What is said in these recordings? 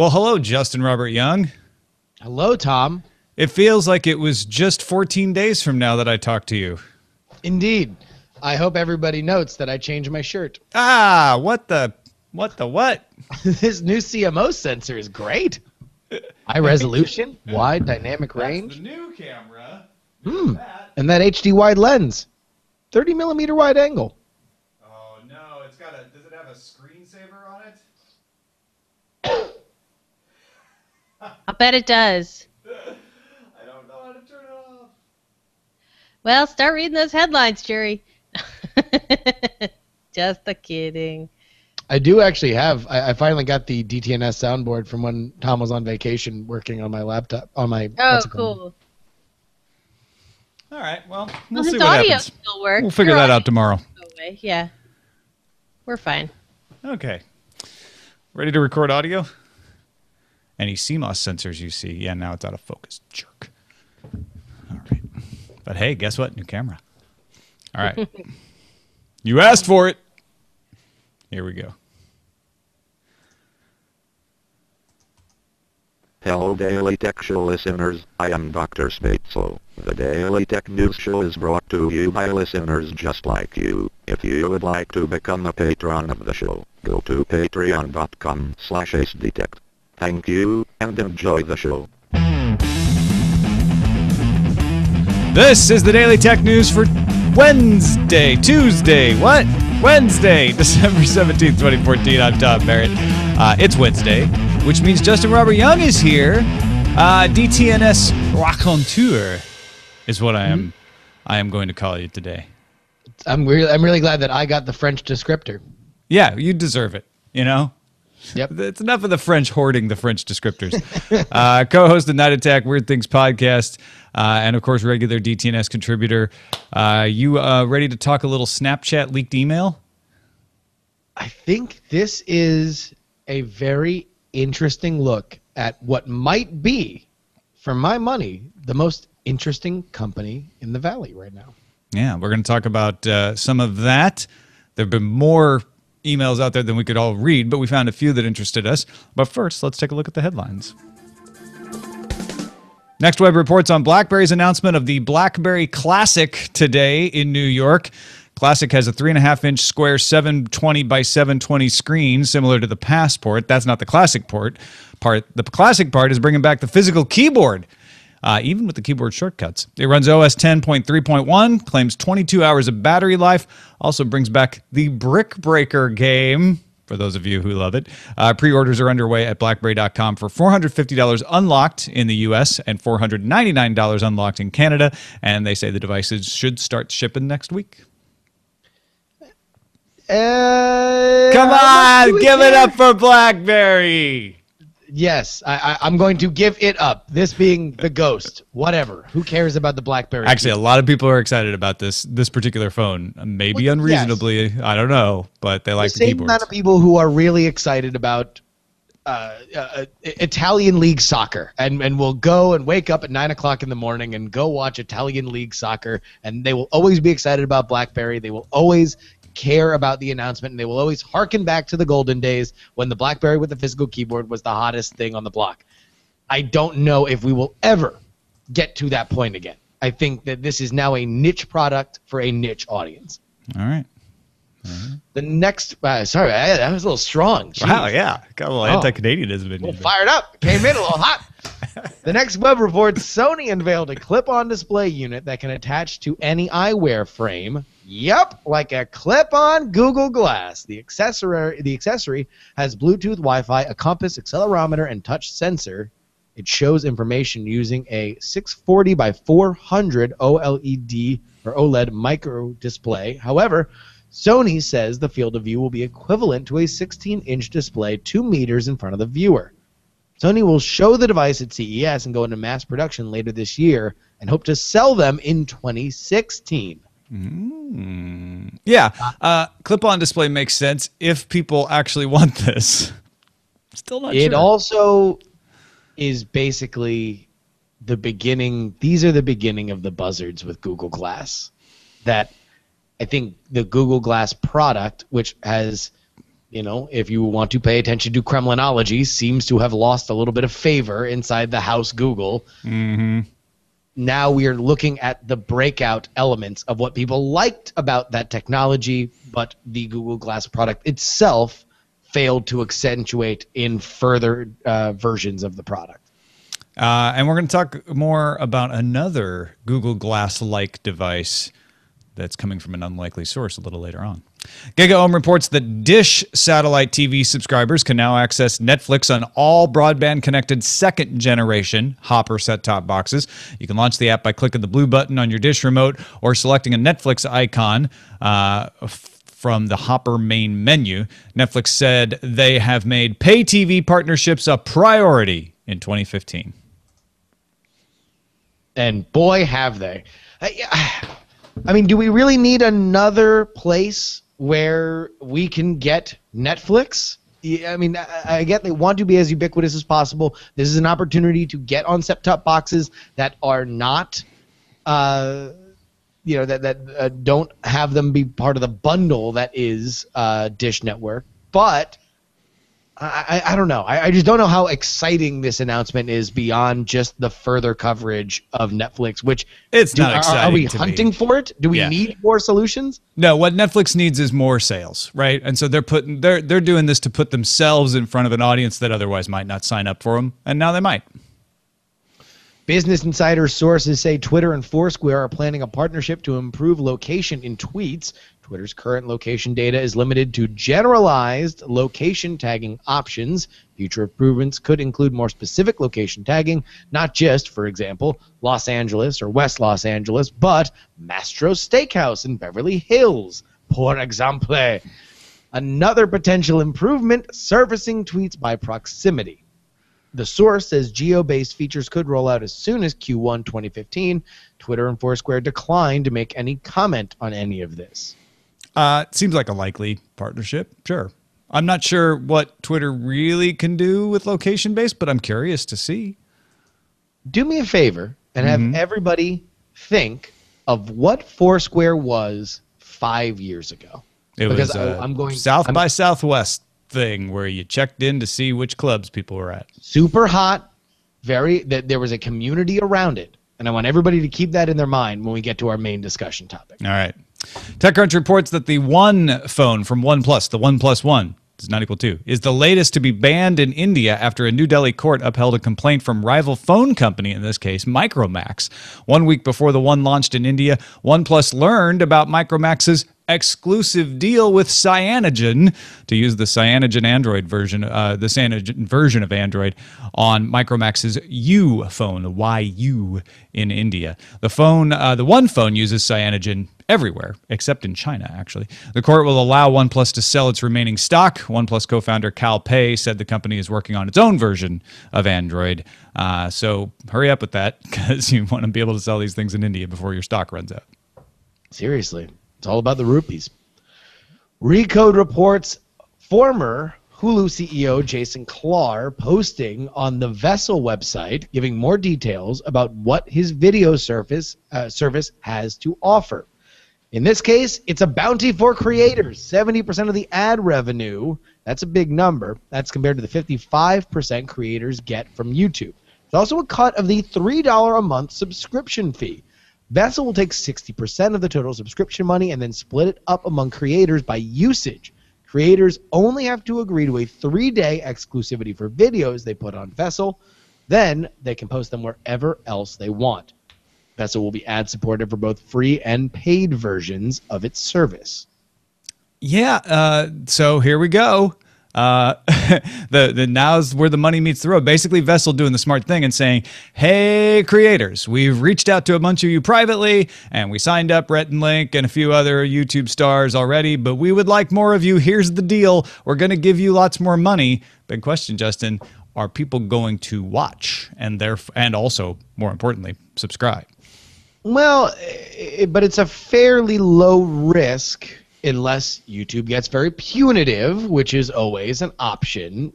Well, hello, Justin Robert Young. Hello, Tom. It feels like it was just 14 days from now that I talked to you. Indeed. I hope everybody notes that I changed my shirt. Ah, what? This new CMOS sensor is great. High resolution, wide dynamic range. That's the new camera. That. And that HD wide lens. 30 millimeter wide angle. Oh no, it's got a, does it have a screensaver on it? I bet it does. I don't know how to turn it off. Well, start reading those headlines, Jerry. Just a kidding. I do actually have, I finally got the DTNS soundboard from when Tom was on vacation working on my laptop, on my... Oh, cool. All right, well, we'll see what happens. Still works. We'll figure that out tomorrow. Yeah, we're fine. Okay. Ready to record audio? Any CMOS sensors you see? Yeah, now it's out of focus. Jerk. All right. But hey, guess what? New camera. All right. You asked for it. Here we go. Hello, Daily Tech Show listeners. I am Dr. Spatslow. The Daily Tech News Show is brought to you by listeners just like you. If you would like to become a patron of the show, go to patreon.com/acedetect. Thank you, and enjoy the show. This is the Daily Tech News for Wednesday, December 17th, 2014. I'm Tom Merritt. It's Wednesday, which means Justin Robert Young is here. DTNS raconteur is what I am going to call you today. I'm really glad that I got the French descriptor. Yeah, you deserve it, you know? Yep. It's enough of the French hoarding the French descriptors. Co-host of Night Attack Weird Things podcast, and of course regular DTNS contributor. You ready to talk a little Snapchat leaked email? I think this is a very interesting look at what might be, for my money, the most interesting company in the Valley right now. Yeah, we're going to talk about some of that. There have been more emails out there than we could all read, but we found a few that interested us. But first, let's take a look at the headlines. Next Web reports on BlackBerry's announcement of the BlackBerry Classic today in New York. Classic has a 3.5-inch square 720 by 720 screen, similar to the Passport. That's not the Classic part. The Classic part is bringing back the physical keyboard, even with the keyboard shortcuts. It runs OS 10.3.1, claims 22 hours of battery life, also brings back the Brick Breaker game, for those of you who love it. Pre-orders are underway at blackberry.com for $450 unlocked in the U.S. and $499 unlocked in Canada, and they say the devices should start shipping next week. Come on, give it up for BlackBerry! Yes, I'm going to give it up. This being the Ghost, whatever. Who cares about the BlackBerry? Actually, a lot of people are excited about this particular phone. Maybe unreasonably, yes. I don't know, but they like the keyboards. The same amount of people who are really excited about Italian League Soccer and will go and wake up at 9 o'clock in the morning and go watch Italian League Soccer, and they will always be excited about BlackBerry. They will always care about the announcement, and they will always harken back to the golden days when the BlackBerry with the physical keyboard was the hottest thing on the block. I don't know if we will ever get to that point again. I think that this is now a niche product for a niche audience. All right. The next, sorry, that was a little strong. Jeez. Wow, yeah. Got a little anti-Canadianism in there. Fired up. Came in a little hot. The next web report, Sony unveiled a clip-on display unit that can attach to any eyewear frame. Yep, like a clip-on Google Glass. The accessory has Bluetooth, Wi-Fi, a compass, accelerometer, and touch sensor. It shows information using a 640 by 400 OLED micro display. However, Sony says the field of view will be equivalent to a 16-inch display 2 meters in front of the viewer. Sony will show the device at CES and go into mass production later this year and hope to sell them in 2016. Mm. Yeah, clip-on display makes sense if people actually want this. Still not sure. It also is basically the beginning. These are the beginning of the buzzards with Google Glass. That I think the Google Glass product, which has You know, if you want to pay attention to Kremlinology, seems to have lost a little bit of favor inside the house Google. Mm-hmm. Now we are looking at the breakout elements of what people liked about that technology, but the Google Glass product itself failed to accentuate in further versions of the product. And we're going to talk more about another Google Glass-like device that's coming from an unlikely source a little later on. GigaOm reports that Dish satellite TV subscribers can now access Netflix on all broadband-connected second-generation Hopper set-top boxes. You can launch the app by clicking the blue button on your Dish remote or selecting a Netflix icon from the Hopper main menu. Netflix said they have made pay TV partnerships a priority in 2015. And boy, have they. I mean, do we really need another place where we can get Netflix? I mean, I get they want to be as ubiquitous as possible. This is an opportunity to get on set-top boxes that are not, you know, that don't have them be part of the bundle that is Dish Network. But I don't know. I just don't know how exciting this announcement is beyond just the further coverage of Netflix, which it's not exciting. Are we hunting for it? Do we need more solutions? No, what Netflix needs is more sales, right? And so they're doing this to put themselves in front of an audience that otherwise might not sign up for them, and now they might. Business Insider sources say Twitter and Foursquare are planning a partnership to improve location in tweets. Twitter's current location data is limited to generalized location tagging options. Future improvements could include more specific location tagging, not just, for example, Los Angeles or West Los Angeles, but Mastro's Steakhouse in Beverly Hills, for example. Another potential improvement, servicing tweets by proximity. The source says geo-based features could roll out as soon as Q1 2015. Twitter and Foursquare declined to make any comment on any of this. It seems like a likely partnership, sure. I'm not sure what Twitter really can do with location-based, but I'm curious to see. Do me a favor and have everybody think of what Foursquare was 5 years ago. It was South by Southwest thing where you checked in to see which clubs people were at. Super hot, there was a community around it, and I want everybody to keep that in their mind when we get to our main discussion topic. All right. TechCrunch reports that the One phone from OnePlus, the OnePlus One, does not equal 2, is the latest to be banned in India after a New Delhi court upheld a complaint from rival phone company, in this case, Micromax. 1 week before the One launched in India, OnePlus learned about Micromax's exclusive deal with Cyanogen to use the Cyanogen version of Android on Micromax's U phone, YU, in India. The One phone uses Cyanogen everywhere, except in China, actually. The court will allow OnePlus to sell its remaining stock. OnePlus co-founder Cal Pei said the company is working on its own version of Android. So hurry up with that, because you want to be able to sell these things in India before your stock runs out. Seriously. It's all about the rupees. Recode reports former Hulu CEO Jason Klar posting on the Vessel website, giving more details about what his video service has to offer. In this case, it's a bounty for creators. 70% of the ad revenue, that's a big number. That's compared to the 55% creators get from YouTube. It's also a cut of the $3 a month subscription fee. Vessel will take 60% of the total subscription money and then split it up among creators by usage. Creators only have to agree to a 3-day exclusivity for videos they put on Vessel. Then they can post them wherever else they want. Vessel will be ad-supported for both free and paid versions of its service. Yeah, so here we go. Now's where the money meets the road. Basically, Vessel doing the smart thing and saying, hey, creators, we've reached out to a bunch of you privately, and we signed up Rhett and Link and a few other YouTube stars already, but we would like more of you. Here's the deal. We're going to give you lots more money. Big question, Justin. Are people going to watch and also, more importantly, subscribe? Well, but it's a fairly low risk, unless YouTube gets very punitive, which is always an option,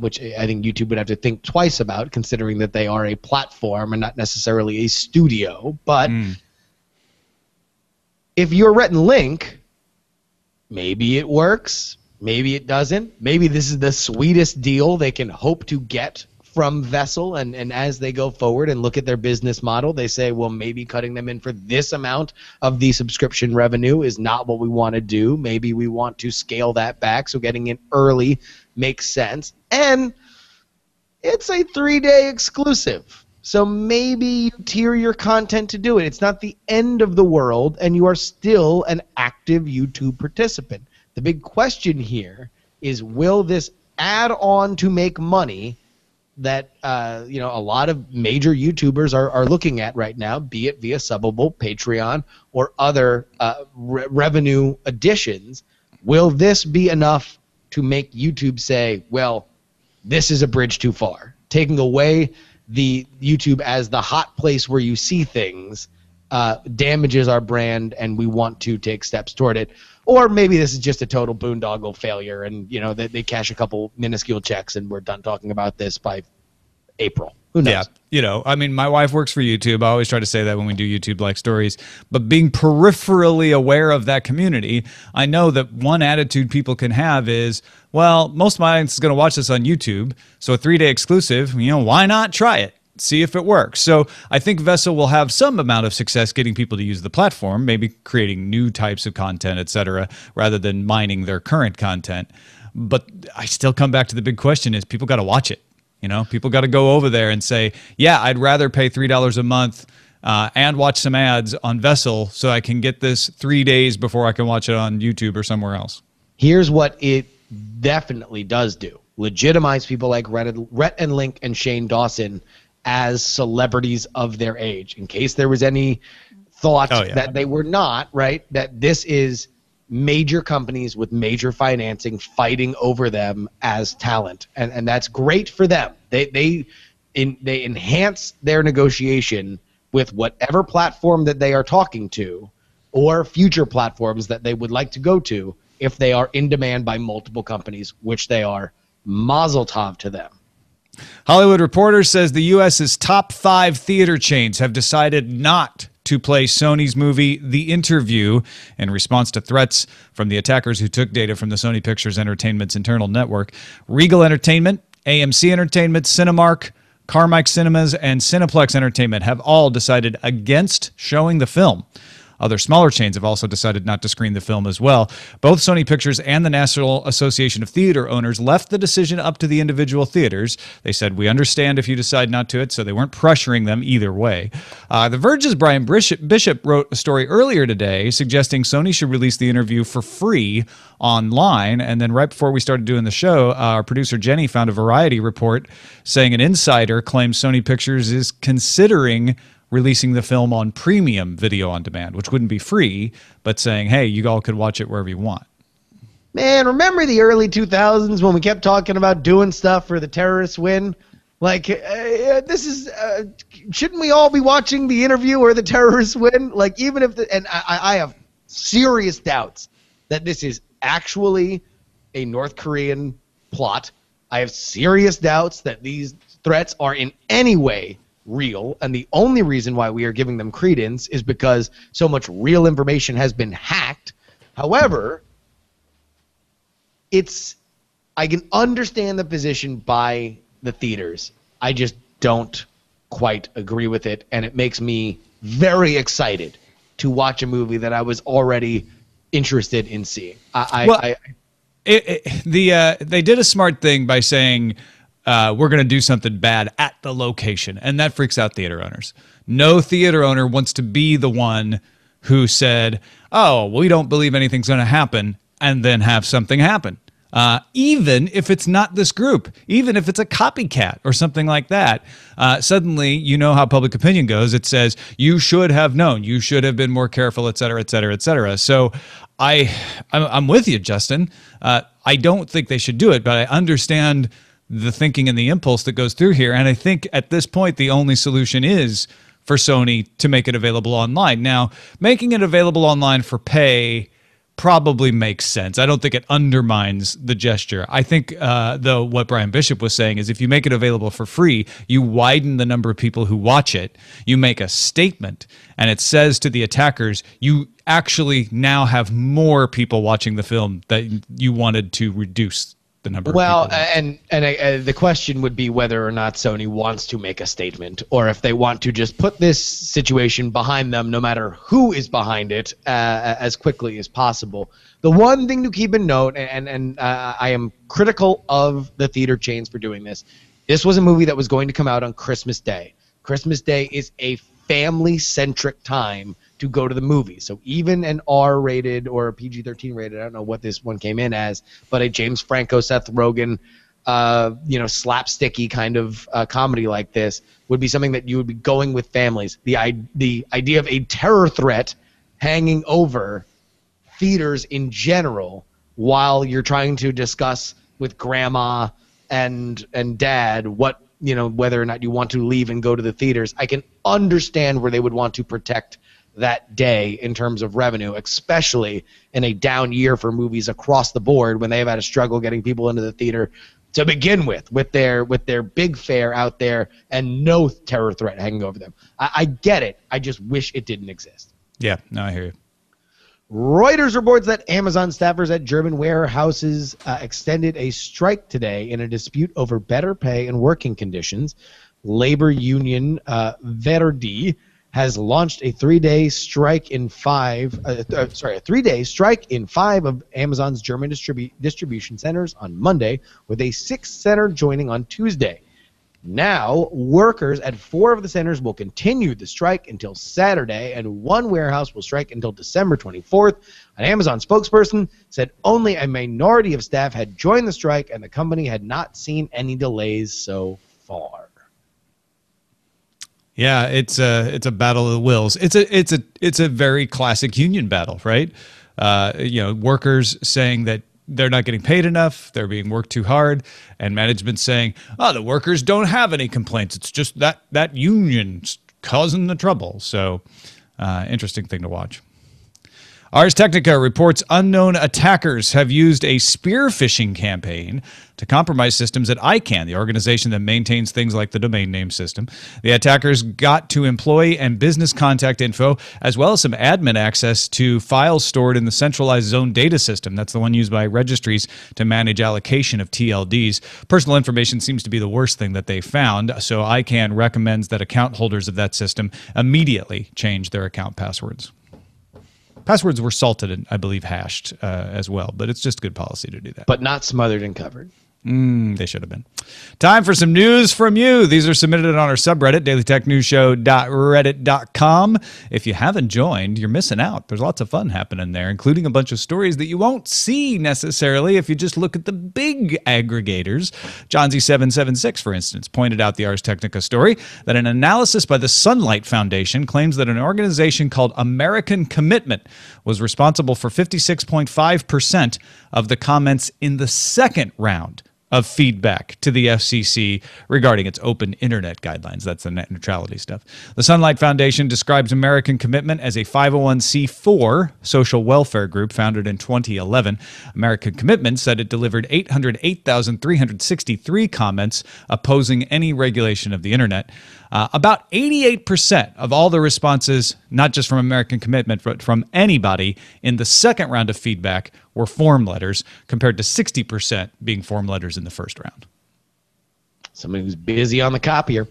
which I think YouTube would have to think twice about, considering that they are a platform and not necessarily a studio. But if you're Rhett and Link, maybe it works. Maybe it doesn't. Maybe this is the sweetest deal they can hope to get from Vessel, and as they go forward and look at their business model, they say, well, maybe cutting them in for this amount of the subscription revenue is not what we want to do. Maybe we want to scale that back, so getting in early makes sense. And it's a 3-day exclusive, so maybe you tier your content to do it. It's not the end of the world, and you are still an active YouTube participant. The big question here is, will this add on to make money that you know, a lot of major YouTubers are looking at right now, be it via Subbable, Patreon, or other revenue additions? Will this be enough to make YouTube say, well, this is a bridge too far? Taking away the YouTube as the hot place where you see things damages our brand, and we want to take steps toward it. Or maybe this is just a total boondoggle failure, and you know they cash a couple minuscule checks, and we're done talking about this by April. Who knows? Yeah, you know, I mean, my wife works for YouTube. I always try to say that when we do YouTube-like stories. But being peripherally aware of that community, I know that one attitude people can have is, well, most of my audience is going to watch this on YouTube, so a 3-day exclusive, you know, why not try it? See if it works. So I think Vessel will have some amount of success getting people to use the platform, maybe creating new types of content, etc., rather than mining their current content. But I still come back to the big question is, people got to watch it. You know, people got to go over there and say, yeah, I'd rather pay $3 a month and watch some ads on Vessel so I can get this 3 days before I can watch it on YouTube or somewhere else. Here's what it definitely does do. Legitimize people like Rhett and Link and Shane Dawson as celebrities of their age, in case there was any thought that they were not, right? That this is major companies with major financing fighting over them as talent, and that's great for them. They enhance their negotiation with whatever platform that they are talking to, or future platforms that they would like to go to if they are in demand by multiple companies, which they are. Mazel tov to them. Hollywood Reporter says the U.S.'s top 5 theater chains have decided not to play Sony's movie The Interview in response to threats from the attackers who took data from the Sony Pictures Entertainment's internal network. Regal Entertainment, AMC Entertainment, Cinemark, Carmike Cinemas, and Cineplex Entertainment have all decided against showing the film. Other smaller chains have also decided not to screen the film as well. Both Sony Pictures and the National Association of Theater Owners left the decision up to the individual theaters. They said, we understand if you decide not to it, so they weren't pressuring them either way. The Verge's Brian Bishop wrote a story earlier today suggesting Sony should release The Interview for free online. And then right before we started doing the show, our producer Jenny found a Variety report saying an insider claims Sony Pictures is considering releasing the film on premium video on demand, which wouldn't be free, but saying, hey, you all could watch it wherever you want. Man, remember the early 2000s when we kept talking about doing stuff for the terrorists win? Like, this is, shouldn't we all be watching The Interview or the terrorists win? Like, even if, I have serious doubts that this is actually a North Korean plot. I have serious doubts that these threats are in any way real, and the only reason why we are giving them credence is because so much real information has been hacked. However, I can understand the position by the theaters. I just don't quite agree with it, and it makes me very excited to watch a movie that I was already interested in seeing. They did a smart thing by saying, we're going to do something bad at the location. And that freaks out theater owners. No theater owner wants to be the one who said, oh, we don't believe anything's going to happen, and then have something happen. Even if it's not this group, even if it's a copycat or something like that, suddenly, you know how public opinion goes. It says, you should have known, you should have been more careful, et cetera, et cetera, et cetera. So I'm with you, Justin. I don't think they should do it, but I understand the thinking and the impulse that goes through here. And I think at this point, the only solution is for Sony to make it available online. Now, making it available online for pay probably makes sense. I don't think it undermines the gesture. I think, though, what Brian Bishop was saying is if you make it available for free, you widen the number of people who watch it. You make a statement, and it says to the attackers, you actually now have more people watching the film that you wanted to reduce the number of people. And the question would be whether or not Sony wants to make a statement, or if they want to just put this situation behind them, no matter who is behind it, as quickly as possible. The one thing to keep in note, and I am critical of the theater chains for doing this, this was a movie that was going to come out on Christmas Day. Christmas Day is a family-centric time to go to the movies. So even an R-rated or a PG-13 rated, I don't know what this one came in as, but a James Franco, Seth Rogen, you know, slapsticky kind of comedy like this would be something that you would be going with families. The idea of a terror threat hanging over theaters in general while you're trying to discuss with grandma and dad what, you know, whether or not you want to leave and go to the theaters, I can understand where they would want to protect that day in terms of revenue, especially in a down year for movies across the board when they've had a struggle getting people into the theater to begin with their big fare out there and no terror threat hanging over them. I get it. I just wish it didn't exist. Yeah, no, I hear you. Reuters reports that Amazon staffers at German warehouses extended a strike today in a dispute over better pay and working conditions. Labor union Verdi has launched a three-day strike in five of Amazon's German distribution centers on Monday, with a sixth center joining on Tuesday. Now, workers at four of the centers will continue the strike until Saturday, and one warehouse will strike until December 24th. An Amazon spokesperson said only a minority of staff had joined the strike, and the company had not seen any delays so far. Yeah, it's a battle of the wills. It's a very classic union battle, right? You know, workers saying that they're not getting paid enough, they're being worked too hard, and management saying, "Oh, the workers don't have any complaints. It's just that union's causing the trouble." So, interesting thing to watch. Ars Technica reports unknown attackers have used a spear phishing campaign to compromise systems at ICANN, the organization that maintains things like the domain name system. The attackers got to employee and business contact info, as well as some admin access to files stored in the centralized zone data system. That's the one used by registries to manage allocation of TLDs. Personal information seems to be the worst thing that they found, so ICANN recommends that account holders of that system immediately change their account passwords. Passwords were salted and, I believe, hashed as well, but it's just good policy to do that. But not smothered and covered. They should have been. Time for some news from you. These are submitted on our subreddit, dailytechnewsshow.reddit.com. If you haven't joined, you're missing out. There's lots of fun happening there, including a bunch of stories that you won't see necessarily if you just look at the big aggregators. JohnZ776, for instance, pointed out the Ars Technica story that an analysis by the Sunlight Foundation claims that an organization called American Commitment was responsible for 56.5% of the comments in the second round of feedback to the FCC regarding its open internet guidelines. That's the net neutrality stuff. The Sunlight Foundation describes American Commitment as a 501c4 social welfare group founded in 2011. American Commitment said it delivered 808,363 comments opposing any regulation of the internet. About 88% of all the responses, not just from American Commitment, but from anybody in the second round of feedback, were form letters, compared to 60% being form letters in the first round. Somebody who's busy on the copier.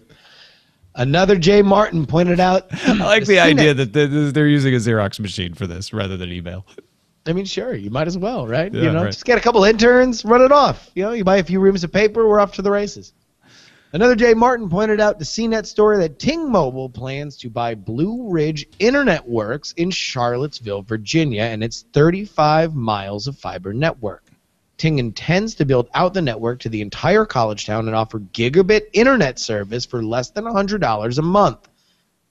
Another Jay Martin pointed out. I like the idea that they're using a Xerox machine for this rather than email. I mean, sure, you might as well, right? Yeah, you know, right. Just get a couple interns, run it off. You know, you buy a few reams of paper, we're off to the races. Another Jay Martin pointed out the CNET story that Ting Mobile plans to buy Blue Ridge Internet Works in Charlottesville, Virginia, and its 35 miles of fiber network. Ting intends to build out the network to the entire college town and offer gigabit internet service for less than $100 a month.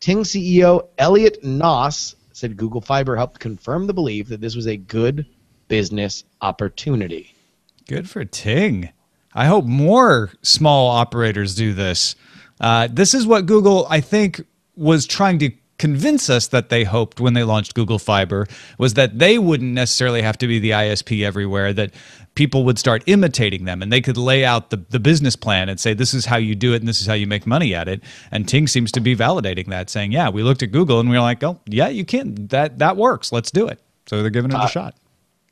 Ting CEO Elliot Noss said Google Fiber helped confirm the belief that this was a good business opportunity. Good for Ting. I hope more small operators do this. This is what Google, I think, was trying to convince us that they hoped when they launched Google Fiber was that they wouldn't necessarily have to be the ISP everywhere, that people would start imitating them and they could lay out the business plan and say, this is how you do it and this is how you make money at it. And Ting seems to be validating that, saying, yeah, we looked at Google and we were like, oh, yeah, you can. That works. Let's do it. So they're giving it a shot.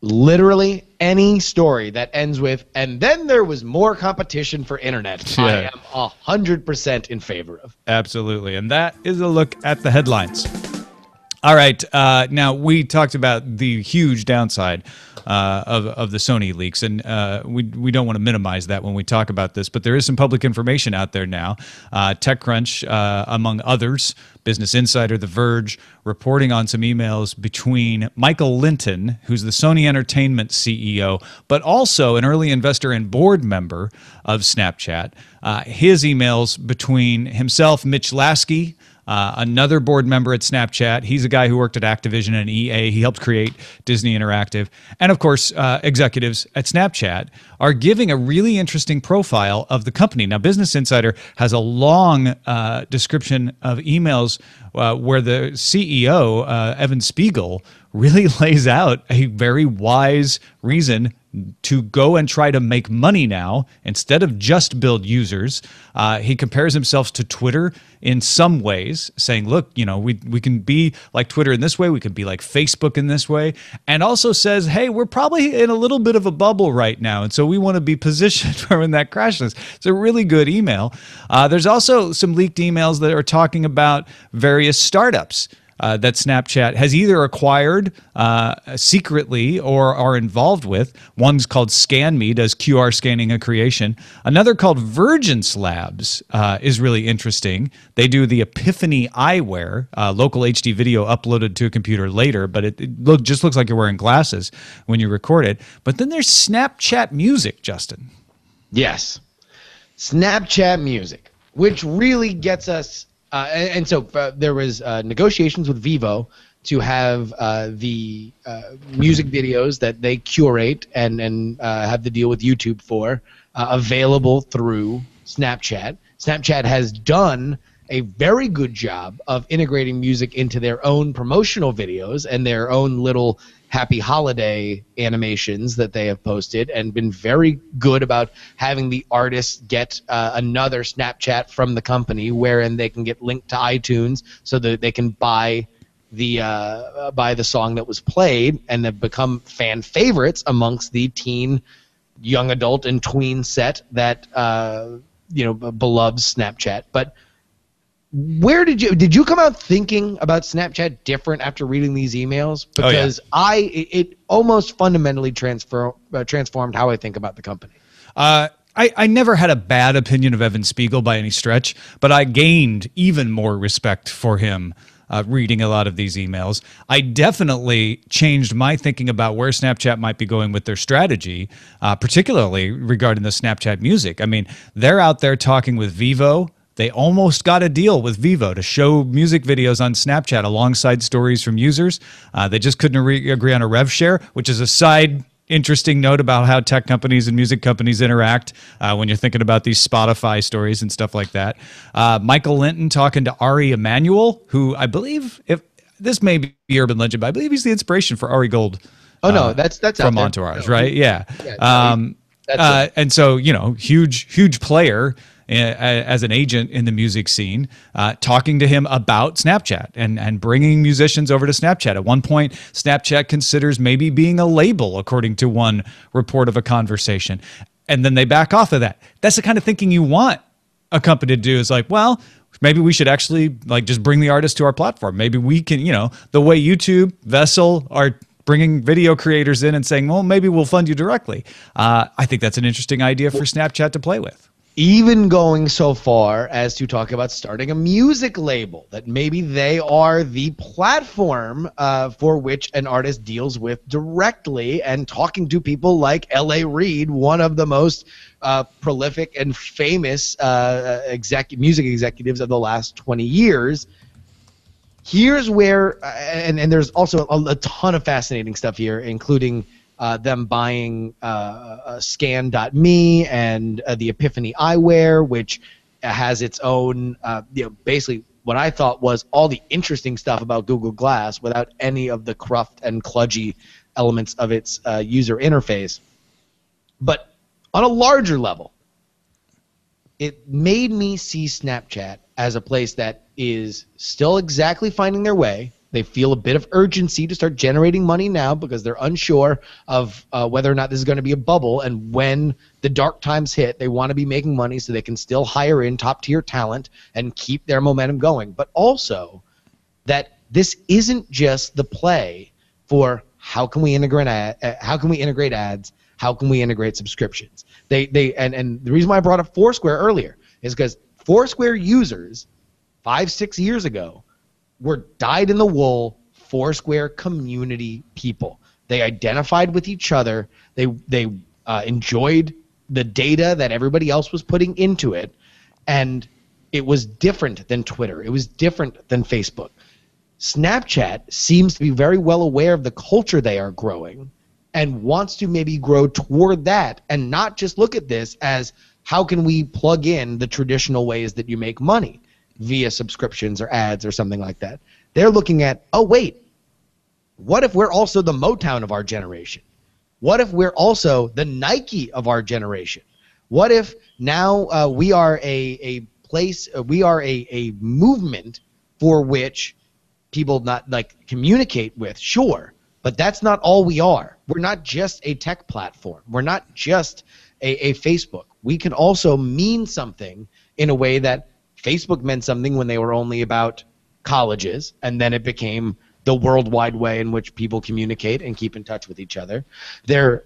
Literally any story that ends with, and then there was more competition for internet, yeah, I am 100% in favor of. Absolutely. And that is a look at the headlines. All right. Now, we talked about the huge downside of the Sony leaks, and we don't want to minimize that when we talk about this, but there is some public information out there now. TechCrunch, among others, Business Insider, The Verge, reporting on some emails between Michael Linton, who's the Sony Entertainment CEO, but also an early investor and board member of Snapchat. His emails between himself, Mitch Lasky, another board member at Snapchat. He's a guy who worked at Activision and EA. He helped create Disney Interactive. And of course, executives at Snapchat are giving a really interesting profile of the company. Now, Business Insider has a long description of emails where the CEO, Evan Spiegel, really lays out a very wise reason to go and try to make money now instead of just build users. He compares himself to Twitter in some ways, saying, look, you know, we can be like Twitter in this way, we can be like Facebook in this way, and also says, hey, we're probably in a little bit of a bubble right now, and so we want to be positioned for when that crashes. It's a really good email. There's also some leaked emails that are talking about various startups that Snapchat has either acquired secretly or are involved with. One's called ScanMe, does QR scanning and creation. Another called Vergence Labs is really interesting. They do the Epiphany Eyewear, local HD video uploaded to a computer later, but it just looks like you're wearing glasses when you record it. But then there's Snapchat Music, Justin. Yes, Snapchat Music, which really gets us. And so there was negotiations with Vevo to have the music videos that they curate and have the deal with YouTube for available through Snapchat. Snapchat has done a very good job of integrating music into their own promotional videos and their own little happy holiday animations that they have posted, and been very good about having the artists get another Snapchat from the company wherein they can get linked to iTunes so that they can buy the song that was played, and have become fan favorites amongst the teen, young adult, and tween set that beloves Snapchat. But where did you come out thinking about Snapchat different after reading these emails? Because it almost fundamentally transformed how I think about the company. I never had a bad opinion of Evan Spiegel by any stretch, but I gained even more respect for him reading a lot of these emails. I definitely changed my thinking about where Snapchat might be going with their strategy, particularly regarding the Snapchat Music. I mean, they're out there talking with Vevo. They almost got a deal with Vevo to show music videos on Snapchat alongside stories from users. They just couldn't agree on a rev share, which is a side interesting note about how tech companies and music companies interact when you're thinking about these Spotify stories and stuff like that. Michael Linton talking to Ari Emanuel, who I believe, if this may be urban legend, but I believe he's the inspiration for Ari Gold. Oh, no, that's from Entourage, no, right? Yeah. And so, you know, huge player as an agent in the music scene, talking to him about Snapchat and bringing musicians over to Snapchat. At one point, Snapchat considers maybe being a label, according to one report of a conversation. And then they back off of that. That's the kind of thinking you want a company to do, is like, well, maybe we should actually like just bring the artist to our platform. Maybe we can, you know, the way YouTube, Vessel are bringing video creators in and saying, well, maybe we'll fund you directly. I think that's an interesting idea for Snapchat to play with. Even going so far as to talk about starting a music label, that maybe they are the platform for which an artist deals with directly, and talking to people like L.A. Reid, one of the most prolific and famous music executives of the last 20 years. Here's where, and there's also a ton of fascinating stuff here, including them buying Scan.me and the Epiphany Eyewear, which has its own, basically what I thought was all the interesting stuff about Google Glass without any of the cruft and kludgy elements of its user interface. But on a larger level, it made me see Snapchat as a place that is still exactly finding their way. They feel a bit of urgency to start generating money now because they're unsure of whether or not this is going to be a bubble. And when the dark times hit, they want to be making money so they can still hire in top-tier talent and keep their momentum going. But also that this isn't just the play for how can we integrate ads, how can we integrate subscriptions. And the reason why I brought up Foursquare earlier is because Foursquare users 5-6 years ago were dyed-in-the-wool Foursquare community people. They identified with each other. They enjoyed the data that everybody else was putting into it, and it was different than Twitter. It was different than Facebook. Snapchat seems to be very well aware of the culture they are growing and wants to maybe grow toward that and not just look at this as how can we plug in the traditional ways that you make money, via subscriptions or ads or something like that. They're looking at, oh wait, what if we're also the Motown of our generation? What if we're also the Nike of our generation? What if now we are a movement for which people not like communicate with, sure, but that's not all we are. We're not just a tech platform. We're not just a Facebook. We can also mean something in a way that Facebook meant something when they were only about colleges, and then it became the worldwide way in which people communicate and keep in touch with each other. They're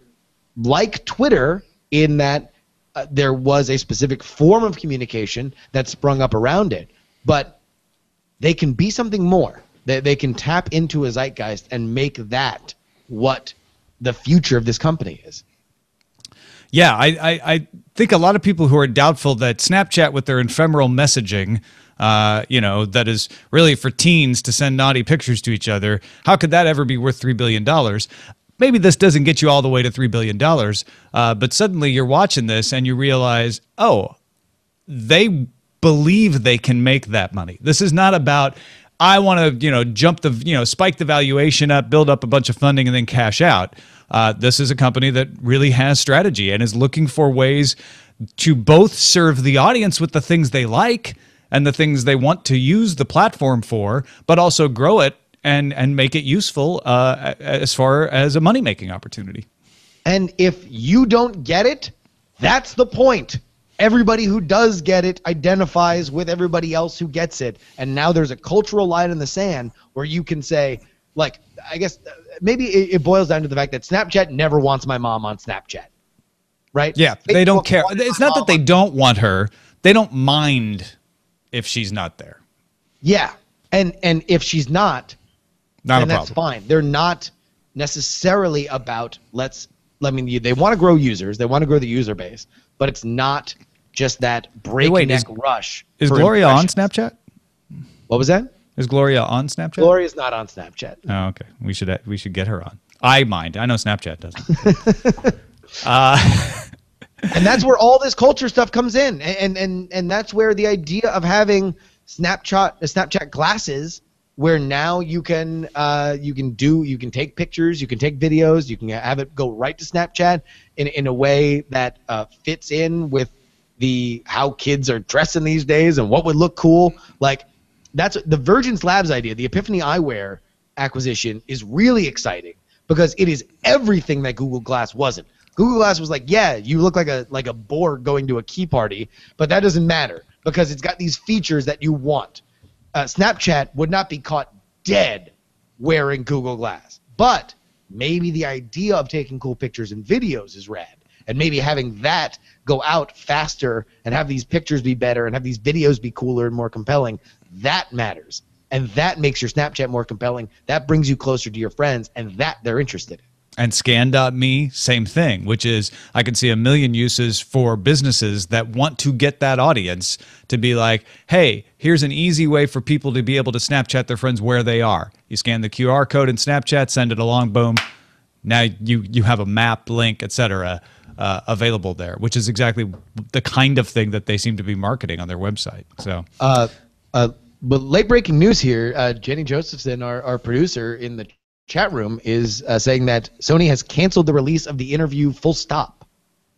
like Twitter in that there was a specific form of communication that sprung up around it, but they can be something more. They can tap into a zeitgeist and make that what the future of this company is. Yeah, I think a lot of people who are doubtful that Snapchat with their ephemeral messaging, you know, that is really for teens to send naughty pictures to each other, how could that ever be worth $3 billion? Maybe this doesn't get you all the way to $3 billion, but suddenly you're watching this and you realize, oh, they believe they can make that money. This is not about, I want to, you know, spike the valuation up, build up a bunch of funding, and then cash out. This is a company that really has strategy and is looking for ways to both serve the audience with the things they like and the things they want to use the platform for, but also grow it and make it useful as far as a money-making opportunity. And if you don't get it, that's the point. Everybody who does get it identifies with everybody else who gets it. And now there's a cultural line in the sand where you can say, like, I guess maybe it boils down to the fact that Snapchat never wants my mom on Snapchat, right? Yeah, they don't care. It's not that they don't want her. They don't mind if she's not there. Yeah, and if she's not, then that's fine. They're not necessarily about, they want to grow users. They want to grow the user base, but it's not just that breakneck rush. Is Gloria on Snapchat? What was that? Is Gloria on Snapchat? Gloria's not on Snapchat. Oh, okay. We should get her on. I mind. I know Snapchat doesn't. And that's where all this culture stuff comes in, and that's where the idea of having Snapchat glasses, where now you can take pictures, you can take videos, you can have it go right to Snapchat in a way that fits in with how kids are dressing these days and what would look cool, like. That's the Vergence Labs idea, the Epiphany Eyewear acquisition is really exciting because it is everything that Google Glass wasn't. Google Glass was like, yeah, you look like a Borg going to a key party, but that doesn't matter because it's got these features that you want. Snapchat would not be caught dead wearing Google Glass, but maybe the idea of taking cool pictures and videos is rad. And maybe having that go out faster and have these pictures be better and have these videos be cooler and more compelling, that matters. And that makes your Snapchat more compelling. That brings you closer to your friends and that they're interested in. And scan.me, same thing, which is I can see a million uses for businesses that want to get that audience to be like, hey, here's an easy way for people to be able to Snapchat their friends where they are. You scan the QR code in Snapchat, send it along, boom. Now you have a map, link, etc. Available there, which is exactly the kind of thing that they seem to be marketing on their website. So But late breaking news here, Jenny Josephson, our producer in the chat room, is saying that Sony has canceled the release of the interview full stop.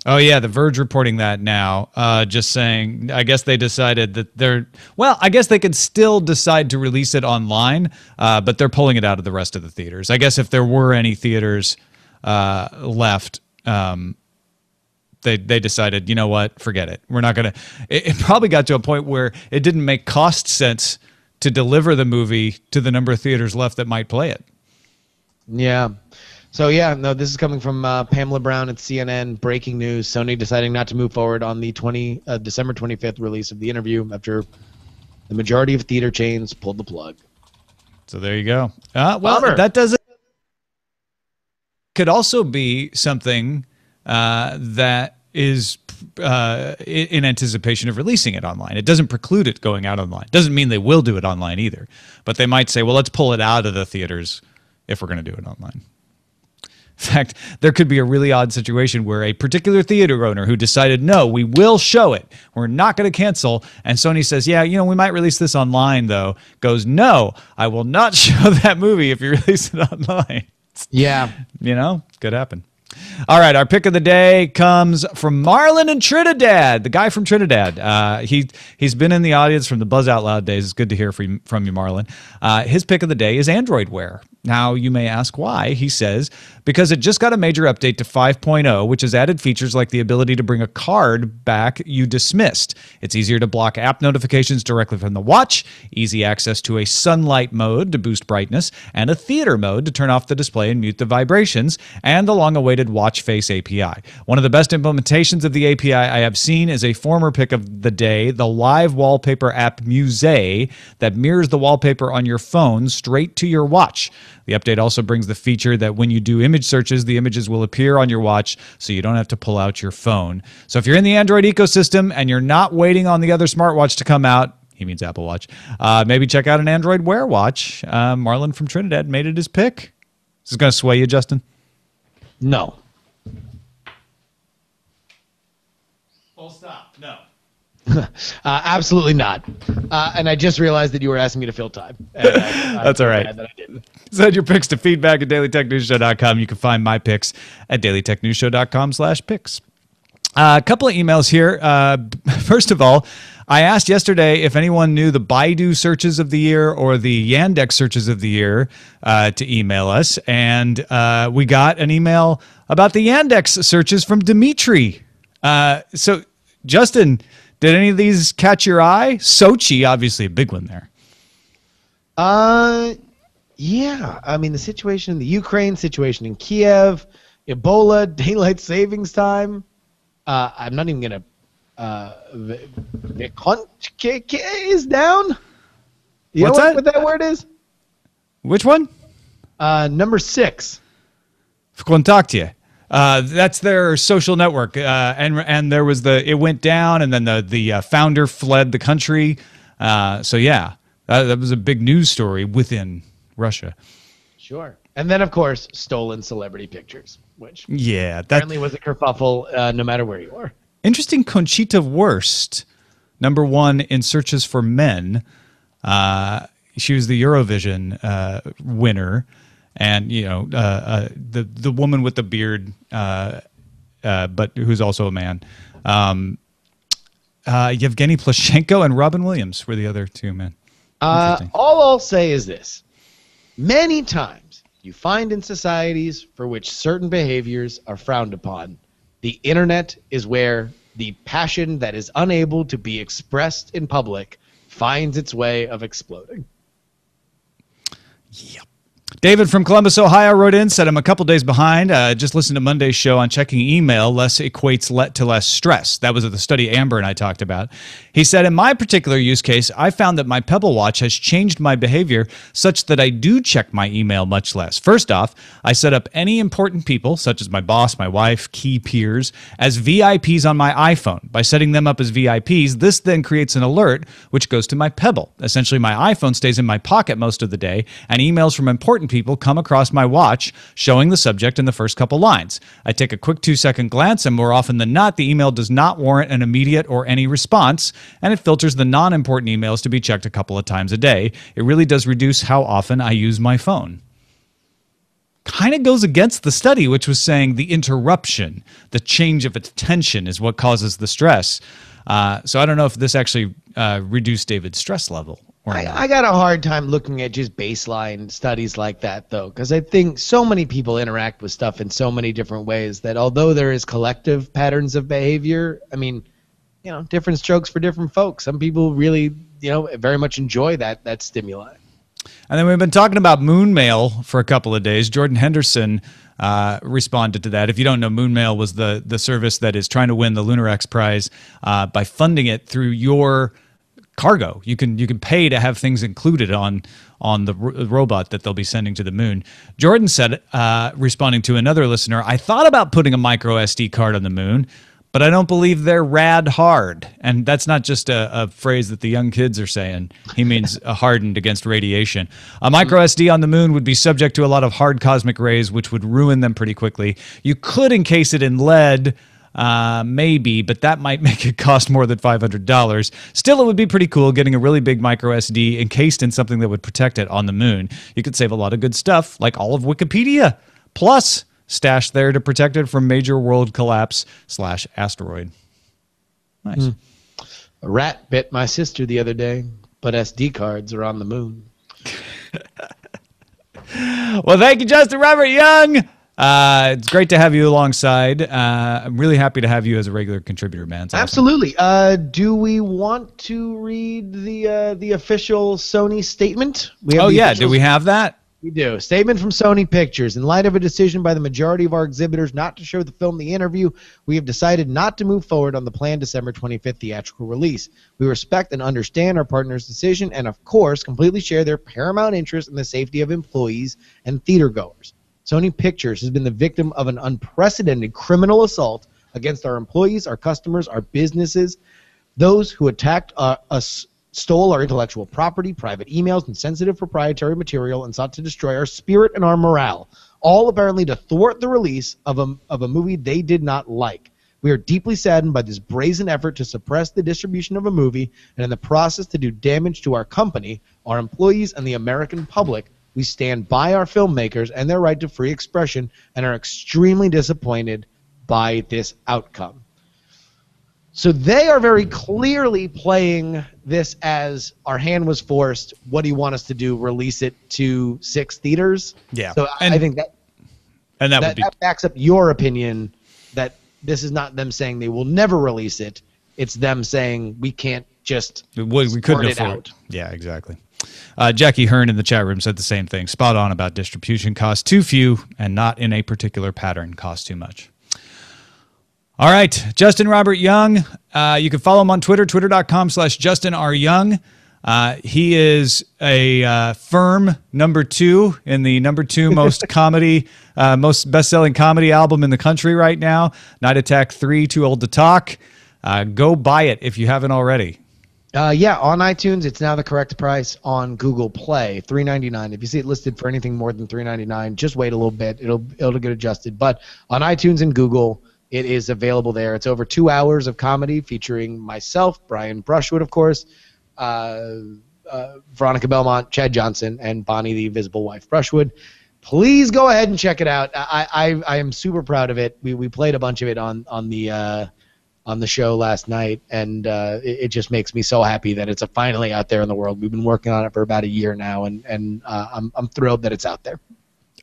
Oh, yeah, The Verge reporting that now, just saying, I guess they decided that they're, well, I guess they could still decide to release it online, but they're pulling it out of the rest of the theaters. I guess if there were any theaters left, they decided, you know what, forget it. We're not going to, it probably got to a point where it didn't make cost sense to deliver the movie to the number of theaters left that might play it. Yeah. So, yeah, no, this is coming from Pamela Brown at CNN. Breaking news, Sony deciding not to move forward on the December 25th release of The Interview after the majority of theater chains pulled the plug. So there you go. Well, Bummer. That doesn't... Could also be something that is in anticipation of releasing it online. It doesn't preclude it going out online. Doesn't mean they will do it online either. But they might say, well, let's pull it out of the theaters if we're going to do it online. In fact, there could be a really odd situation where a particular theater owner who decided, no, we will show it, we're not going to cancel, and Sony says, yeah, you know, we might release this online, though, goes, no, I will not show that movie if you release it online. Yeah. You know, could happen. All right, our pick of the day comes from Marlon in Trinidad, the guy from Trinidad. He's been in the audience from the Buzz Out Loud days. It's good to hear from you, Marlon. His pick of the day is Android Wear. Now, you may ask why. He says, because it just got a major update to 5.0, which has added features like the ability to bring a card back you dismissed. It's easier to block app notifications directly from the watch, easy access to a sunlight mode to boost brightness, and a theater mode to turn off the display and mute the vibrations, and the long-awaited Watch Face API. One of the best implementations of the API I have seen is a former pick of the day, the live wallpaper app Musée that mirrors the wallpaper on your phone straight to your watch. The update also brings the feature that when you do image searches, the images will appear on your watch so you don't have to pull out your phone. So if you're in the Android ecosystem and you're not waiting on the other smartwatch to come out, he means Apple Watch, maybe check out an Android Wear watch. Marlon from Trinidad made it his pick. Is this going to sway you, Justin? No. Full stop. No. Absolutely not. And I just realized that you were asking me to fill time. That's all right. That I didn't. Send your picks to feedback at dailytechnewsshow.com. You can find my picks at dailytechnewsshow.com/picks. A couple of emails here. First of all, I asked yesterday if anyone knew the Baidu searches of the year or the Yandex searches of the year to email us. And we got an email about the Yandex searches from Dimitri. So, Justin, did any of these catch your eye? Sochi, obviously a big one there. Yeah. I mean, the situation in the Ukraine, situation in Kiev, Ebola, daylight savings time. I'm not even going to... the KK is down? You know what that word is? Which one? Number 6. Vkontakte. That's their social network, and there was it went down, and then the founder fled the country. So yeah, that was a big news story within Russia. Sure, and then of course stolen celebrity pictures, which yeah, that apparently was a kerfuffle no matter where you are. Interesting. Conchita Wurst, number 1 in searches for men. She was the Eurovision winner. And, you know, the woman with the beard, but who's also a man. Yevgeny Plushenko and Robin Williams were the other two men. All I'll say is this. Many times you find in societies for which certain behaviors are frowned upon, the internet is where the passion that is unable to be expressed in public finds its way of exploding. Yep. David from Columbus, Ohio wrote in, said, I'm a couple days behind. Just listened to Monday's show on checking email. Less equates to less stress. That was the study Amber and I talked about. He said, in my particular use case, I found that my Pebble Watch has changed my behavior such that I do check my email much less. First off, I set up any important people, such as my boss, my wife, key peers, as VIPs on my iPhone. By setting them up as VIPs, this then creates an alert, which goes to my Pebble. Essentially, my iPhone stays in my pocket most of the day, and emails from important important people come across my watch showing the subject in the first couple lines. I take a quick 2-second glance, and more often than not, the email does not warrant an immediate or any response, and it filters the non-important emails to be checked a couple of times a day. It really does reduce how often I use my phone. Kind of goes against the study, which was saying the interruption, the change of attention is what causes the stress. So I don't know if this actually reduced David's stress level or not. I got a hard time looking at just baseline studies like that, though, because I think so many people interact with stuff in so many different ways that although there is collective patterns of behavior, I mean, you know, different strokes for different folks. Some people really, you know, very much enjoy that stimuli. And then we've been talking about moon mail for a couple of days. Jordan Henderson responded to that. If you don't know, moon mail was the service that is trying to win the Lunar X Prize by funding it through your cargo. You can pay to have things included on the robot that they'll be sending to the moon. Jordan said, responding to another listener, I thought about putting a micro SD card on the moon, but I don't believe they're rad hard. And that's not just a phrase that the young kids are saying. He means hardened against radiation. A micro SD on the moon would be subject to a lot of hard cosmic rays, which would ruin them pretty quickly. You could encase it in lead, maybe, but that might make it cost more than $500. Still, it would be pretty cool getting a really big micro SD encased in something that would protect it on the moon. You could save a lot of good stuff, like all of Wikipedia. Plus, stashed there to protect it from major world collapse / asteroid. Nice. A rat bit my sister the other day, but SD cards are on the moon. Well, thank you, Justin Robert Young. It's great to have you alongside. I'm really happy to have you as a regular contributor, man. It's awesome. Absolutely. Do we want to read the official Sony statement? Oh, yeah. Do we have that? We do. Statement from Sony Pictures. In light of a decision by the majority of our exhibitors not to show the film The Interview, we have decided not to move forward on the planned December 25th theatrical release. We respect and understand our partner's decision and, of course, completely share their paramount interest in the safety of employees and theatergoers. Sony Pictures has been the victim of an unprecedented criminal assault against our employees, our customers, our businesses. Those who attacked us stole our intellectual property, private emails, and sensitive proprietary material, and sought to destroy our spirit and our morale, all apparently to thwart the release of a movie they did not like. We are deeply saddened by this brazen effort to suppress the distribution of a movie, and in the process to do damage to our company, our employees, and the American public. We stand by our filmmakers and their right to free expression, and are extremely disappointed by this outcome. So they are very clearly playing this as our hand was forced. What do you want us to do? Release it to 6 theaters? Yeah. So I think that backs up your opinion that this is not them saying they will never release it. It's them saying we can't just we couldn't afford it. Yeah, exactly. Jackie Hearn in the chat room said the same thing. Spot on about distribution costs too few and not in a particular pattern cost too much. All right, Justin Robert Young. You can follow him on Twitter, twitter.com/JustinRYoung. He is a firm #2 in the #2 most most best-selling comedy album in the country right now, Night Attack 3, Too Old to Talk. Go buy it if you haven't already. Yeah, on iTunes, it's now the correct price. On Google Play, $3.99. If you see it listed for anything more than $3.99, just wait a little bit. It'll get adjusted. But on iTunes and Google, it is available there. It's over 2 hours of comedy featuring myself, Brian Brushwood, of course, Veronica Belmont, Chad Johnson, and Bonnie the Invisible Wife Brushwood. Please go ahead and check it out. I am super proud of it. We played a bunch of it on the show last night, and it just makes me so happy that it's finally out there in the world. We've been working on it for about a year now, and I'm thrilled that it's out there.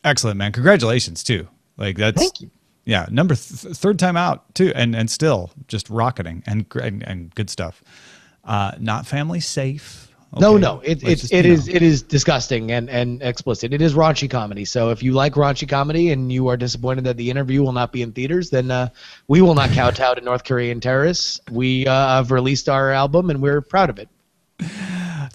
Excellent, man. Congratulations too. Like that's. Thank you. Yeah, third time out too, and still just rocketing and good stuff. Not family safe. Okay. No, it is disgusting and explicit. It is raunchy comedy. So if you like raunchy comedy and you are disappointed that The Interview will not be in theaters, then we will not kowtow to North Korean terrorists. We have released our album and we're proud of it.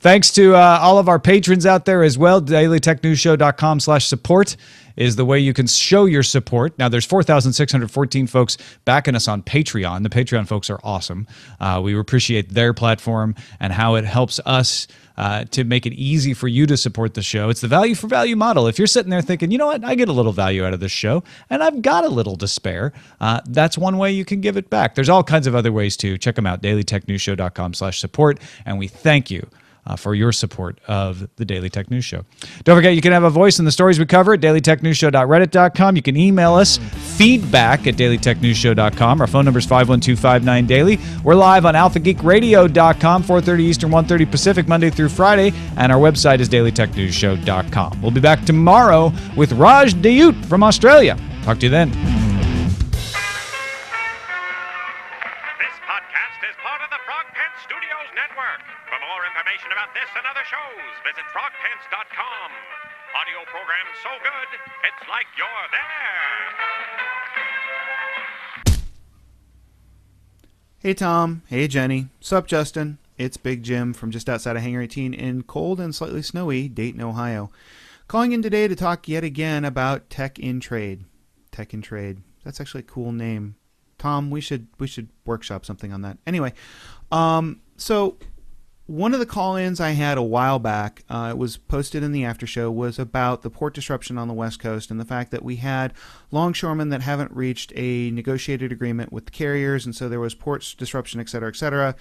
Thanks to all of our patrons out there as well. DailyTechNewsShow.com/support is the way you can show your support. Now, there's 4,614 folks backing us on Patreon. The Patreon folks are awesome. We appreciate their platform and how it helps us to make it easy for you to support the show. It's the value for value model. If you're sitting there thinking, you know what, I get a little value out of this show, and I've got a little to spare, that's one way you can give it back. There's all kinds of other ways too. Check them out, DailyTechNewsShow.com/support. And we thank you for your support of the Daily Tech News Show. Don't forget, you can have a voice in the stories we cover at dailytechnewsshow.reddit.com. You can email us feedback@dailytechnewsshow.com. Our phone number is 512-59-DAILY. We're live on alphageekradio.com, 4:30 Eastern, 1:30 Pacific, Monday through Friday, and our website is dailytechnewsshow.com. We'll be back tomorrow with Raj Dayut from Australia. Talk to you then. Visit frogpants.com. Audio program so good, it's like you're there. Hey, Tom. Hey, Jenny. Sup, Justin. It's Big Jim from just outside of Hangar 18 in cold and slightly snowy Dayton, Ohio. Calling in today to talk yet again about Tech in Trade. Tech in Trade. That's actually a cool name. Tom, we should workshop something on that. Anyway, so one of the call-ins I had a while back, it was posted in the after show, was about the port disruption on the West Coast and the fact that we had longshoremen that haven't reached a negotiated agreement with the carriers, and so there was port disruption, et cetera,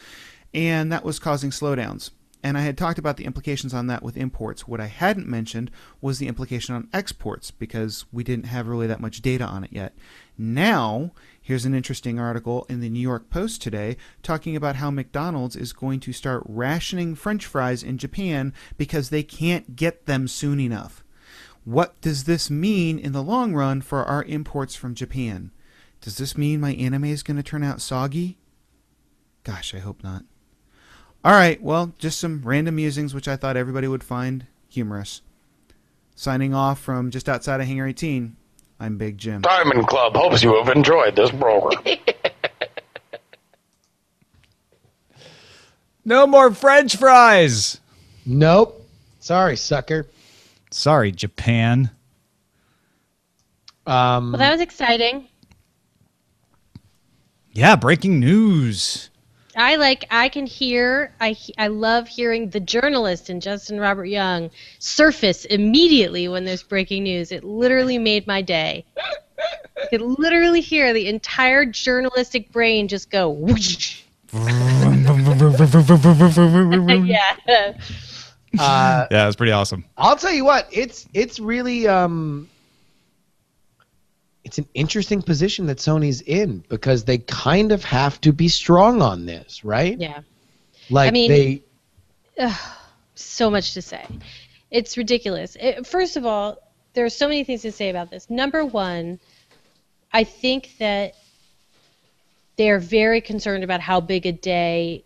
and that was causing slowdowns. And I had talked about the implications on that with imports. What I hadn't mentioned was the implication on exports, because we didn't have really that much data on it yet. Now, here's an interesting article in the New York Post today talking about how McDonald's is going to start rationing French fries in Japan because they can't get them soon enough. What does this mean in the long run for our imports from Japan? Does this mean my anime is going to turn out soggy? Gosh, I hope not. All right, well, just some random musings which I thought everybody would find humorous. Signing off from just outside of Hangar 18, I'm Big Jim. Diamond Club hopes you have enjoyed this program. No more French fries. Nope. Sorry, sucker. Sorry, Japan. Well, that was exciting. Yeah, breaking news. I love hearing the journalist in Justin Robert Young surface immediately when there's breaking news. It literally made my day. I could literally hear the entire journalistic brain just go whoosh. Yeah. Yeah, it's pretty awesome. I'll tell you what, it's really it's an interesting position that Sony's in, because they kind of have to be strong on this, right? Yeah. Like, I mean, so much to say. It's ridiculous. First of all, there are so many things to say about this. Number one, I think that they're very concerned about how big a day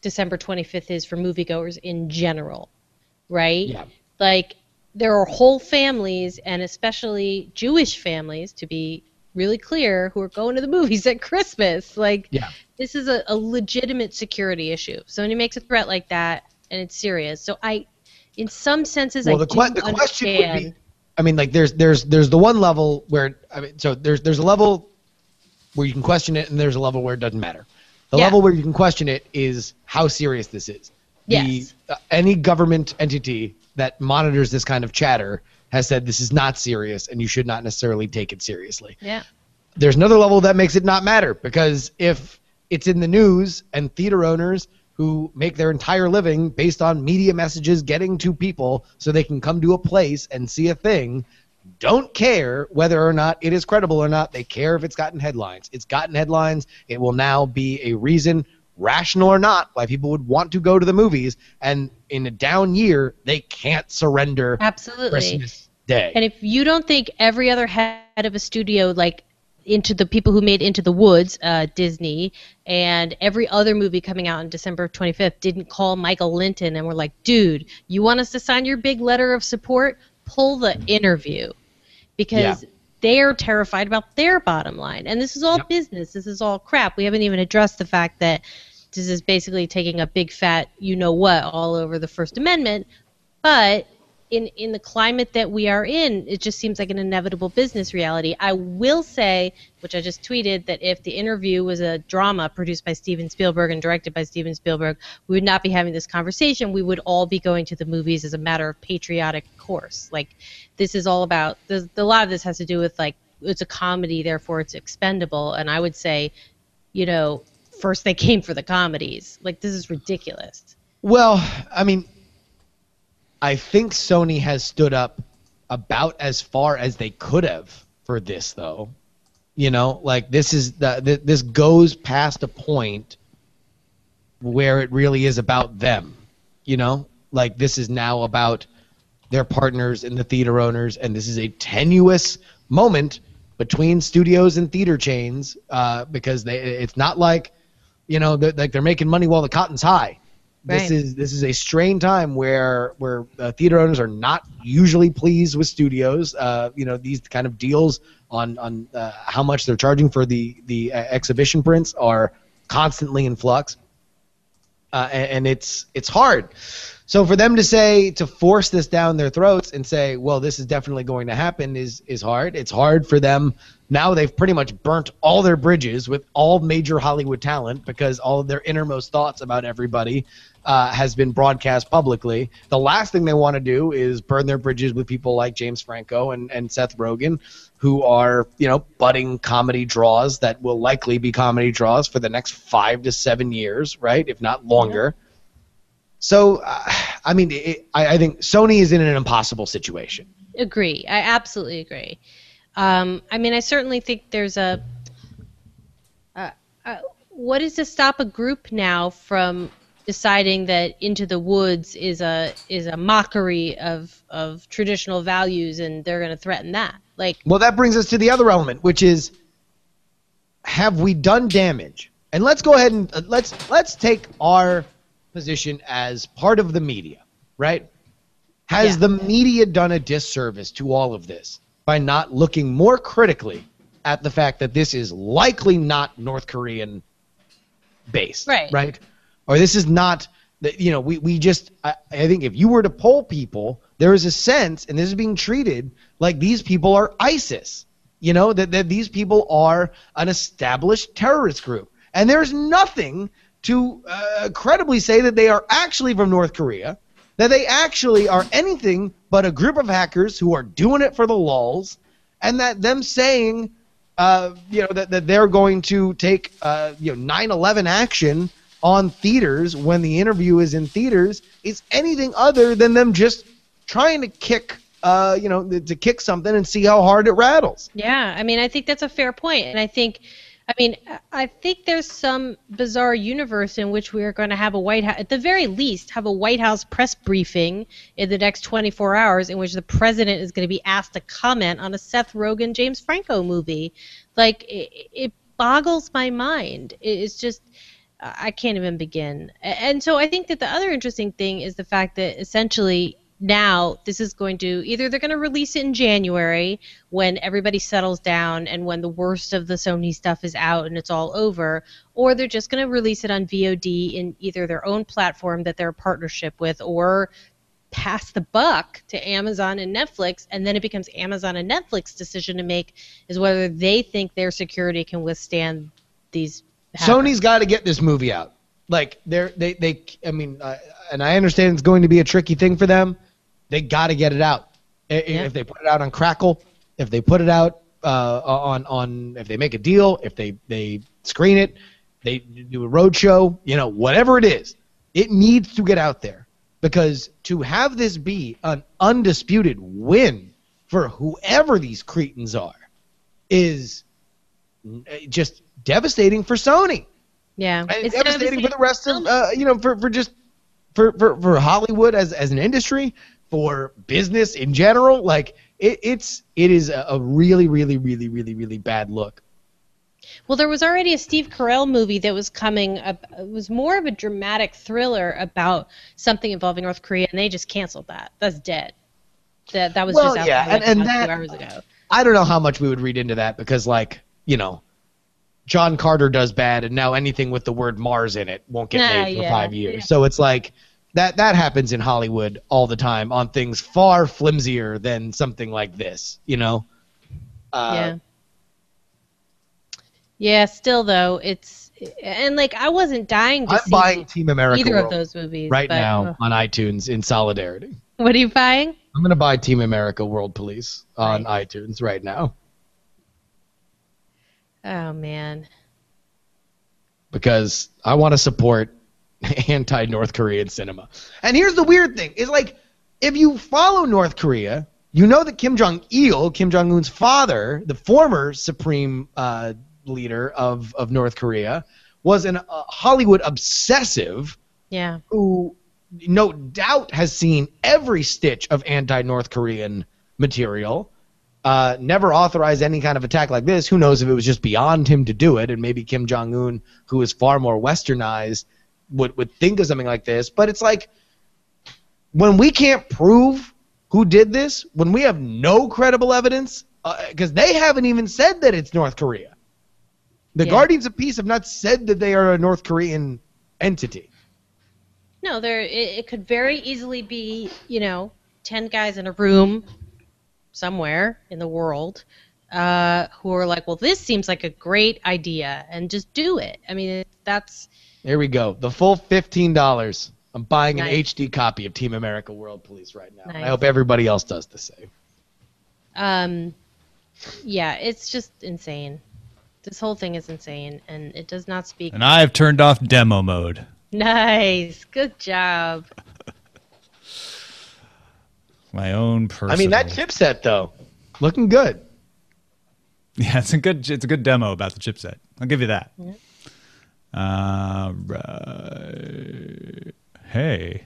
December 25th is for moviegoers in general, right? Yeah. Like, there are whole families, and especially Jewish families, to be really clear, who are going to the movies at Christmas. Like, yeah. This is a legitimate security issue. Somebody makes a threat like that, and it's serious. So in some senses, well, the question would be, I mean, like, there's the one level where, I mean, so there's a level where you can question it, and there's a level where it doesn't matter. The level where you can question it is how serious this is. Yes. Any government entity that monitors this kind of chatter has said this is not serious, and you should not necessarily take it seriously. Yeah. There's another level that makes it not matter, because if it's in the news and theater owners who make their entire living based on media messages getting to people so they can come to a place and see a thing, don't care whether or not it is credible or not. They care if it's gotten headlines. It's gotten headlines. It will now be a reason, rational or not, why people would want to go to the movies, and in a down year, they can't surrender. Absolutely. Christmas Day. And if you don't think every other head of a studio, like into the people who made Into the Woods, Disney, and every other movie coming out on December 25th didn't call Michael Linton and were like, dude, you want us to sign your big letter of support? Pull the interview. Because they're terrified about their bottom line. And this is all business. This is all crap. We haven't even addressed the fact that This is basically taking a big fat you-know-what all over the First Amendment, but in the climate that we are in, it just seems like an inevitable business reality. I will say, which I just tweeted, that if The Interview was a drama produced by Steven Spielberg and directed by Steven Spielberg, we would not be having this conversation. We would all be going to the movies as a matter of patriotic course. Like, this is all about, a lot of this has to do with, like, it's a comedy, therefore it's expendable, and I would say, you know, first they came for the comedies. Like, this is ridiculous. Well, I mean, I think Sony has stood up about as far as they could have for this, though. You know, like, this is this goes past a point where it really is about them. You know, like, this is now about their partners and the theater owners, and this is a tenuous moment between studios and theater chains because it's not like, you know, like they're making money while the cotton's high. Right. This is a strained time where theater owners are not usually pleased with studios. You know, these kind of deals on how much they're charging for the exhibition prints are constantly in flux, and it's hard. So for them to force this down their throats and say, well, this is definitely going to happen is hard. It's hard for them. Now they've pretty much burnt all their bridges with all major Hollywood talent because all of their innermost thoughts about everybody has been broadcast publicly. The last thing they want to do is burn their bridges with people like James Franco and Seth Rogen, who are, you know, budding comedy draws that will likely be comedy draws for the next 5 to 7 years, right, if not longer. Yeah. So, I mean, I think Sony is in an impossible situation. Agree. I absolutely agree. I mean, I certainly think there's a what is to stop a group now from deciding that Into the Woods is a mockery of traditional values, and they're going to threaten that? Like, well, that brings us to the other element, which is, have we done damage? And let's go ahead and let's take our position as part of the media, right? Has the media done a disservice to all of this by not looking more critically at the fact that this is likely not North Korean based, right? Or this is not, you know, I think if you were to poll people, there is a sense, and this is being treated like these people are ISIS, you know, that these people are an established terrorist group, and there's nothing to credibly say that they are actually from North Korea, that they actually are anything but a group of hackers who are doing it for the lulz, and that them saying, you know, that they're going to take, you know, 9/11 action on theaters when The Interview is in theaters is anything other than them just trying to kick, you know, to kick something and see how hard it rattles. Yeah, I mean, I think that's a fair point, and I think there's some bizarre universe in which we are going to have a White House, at the very least, have a White House press briefing in the next 24 hours in which the president is going to be asked to comment on a Seth Rogen, James Franco movie. Like, it boggles my mind. It's just, I can't even begin. And so I think that the other interesting thing is the fact that essentially now this is going to, either they're going to release it in January when everybody settles down and when the worst of the Sony stuff is out and it's all over, or they're just going to release it on VOD in either their own platform that they're a partnership with, or pass the buck to Amazon and Netflix, and then it becomes Amazon and Netflix's decision to make is whether they think their security can withstand these hackers. Sony's got to get this movie out. Like, I mean, and I understand it's going to be a tricky thing for them. They got to get it out. If they put it out on Crackle, if they put it out on, if they make a deal, if they screen it, they do a roadshow, you know, whatever it is, it needs to get out there, because to have this be an undisputed win for whoever these cretins are is just devastating for Sony. Yeah, and it's devastating for the rest of you know, for Hollywood as an industry, for business in general. Like, it is a really, really, really, really, really bad look. Well, there was already a Steve Carell movie that was coming up. It was more of a dramatic thriller about something involving North Korea, and they just canceled that. That's dead. That was just out like 2 hours ago. I don't know how much we would read into that, because, like, you know, John Carter does bad, and now anything with the word Mars in it won't get made for 5 years. Yeah. So it's like that happens in Hollywood all the time on things far flimsier than something like this, you know? Yeah, still though, it's and like I wasn't dying to see buying Team America either World of those movies right now on iTunes in solidarity. What are you buying? I'm going to buy Team America World Police on iTunes right now. Oh man. Because I want to support anti-North Korean cinema. And here's the weird thing. It's like if you follow North Korea, you know that Kim Jong-il, Kim Jong-un's father, the former supreme leader of North Korea, was a Hollywood obsessive who no doubt has seen every stitch of anti-North Korean material, never authorized any kind of attack like this. Who knows if it was just beyond him to do it, and maybe Kim Jong-un, who is far more westernized, would think of something like this. But it's like when we can't prove who did this, when we have no credible evidence, because they haven't even said that it's North Korea. The Guardians of Peace have not said that they are a North Korean entity. No, it could very easily be, you know, 10 guys in a room somewhere in the world who are like, well, this seems like a great idea, and just do it. I mean, that's... There we go. The full $15. I'm buying an HD copy of Team America World Police right now. Nice. I hope everybody else does the same. Yeah, it's just insane. This whole thing is insane, and it does not speak... And I have turned off demo mode. Nice. Good job. My own personal... I mean, that chipset, though, looking good. Yeah, it's a good demo about the chipset. I'll give you that. Yeah. Right... Hey,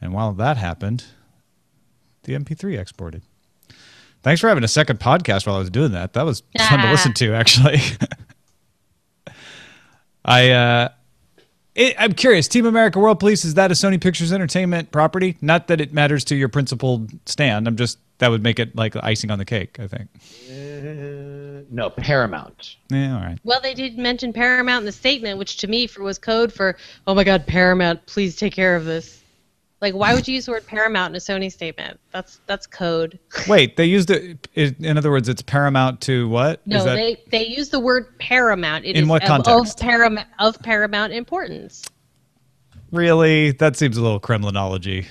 and while that happened, the MP3 exported. Thanks for having a second podcast while I was doing that. That was fun to listen to, actually. I'm curious. Team America World Police, is that a Sony Pictures Entertainment property? Not that it matters to your principled stand. I'm just, that would make it like icing on the cake, I think. No, Paramount. Yeah, all right. Well, they did mention Paramount in the statement, which to me was code for, oh my God, Paramount, please take care of this. Like, why would you use the word Paramount in a Sony statement? That's code. Wait, they used it. In other words, it's Paramount to what? No, they use the word Paramount. It in is what context? Of Paramount importance. Really? That seems a little Kremlinology.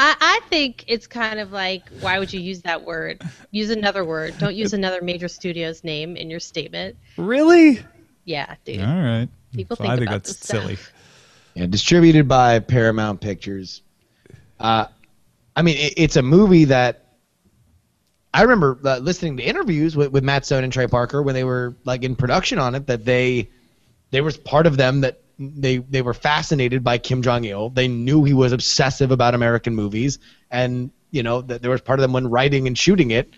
I think it's kind of like, why would you use that word? Use another word. Don't use another major studio's name in your statement. Really? Yeah, dude. All right. People think I think about that's silly. Stuff. Yeah, distributed by Paramount Pictures. I mean, it's a movie that I remember listening to interviews with Matt Stone and Trey Parker when they were like in production on it. That they was part of them that. They were fascinated by Kim Jong-il. They knew he was obsessive about American movies, and you know that there was part of them when writing and shooting it,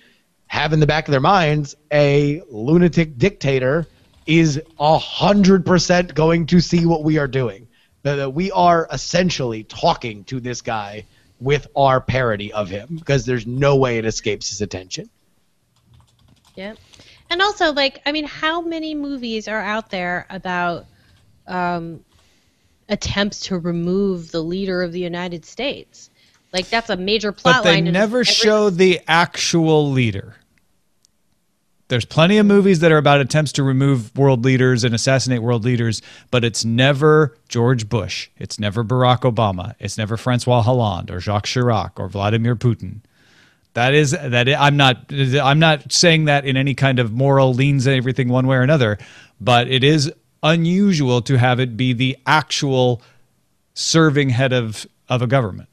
have in the back of their minds a lunatic dictator is 100% going to see what we are doing. That we are essentially talking to this guy with our parody of him because there's no way it escapes his attention. Yeah, and also like I mean, how many movies are out there about? Attempts to remove the leader of the United States. Like, that's a major plot line. But they never show the actual leader. There's plenty of movies that are about attempts to remove world leaders and assassinate world leaders, but it's never George Bush. It's never Barack Obama. It's never Francois Hollande or Jacques Chirac or Vladimir Putin. I'm not saying that in any kind of moral leans and everything one way or another, but it is unusual to have it be the actual serving head of a government.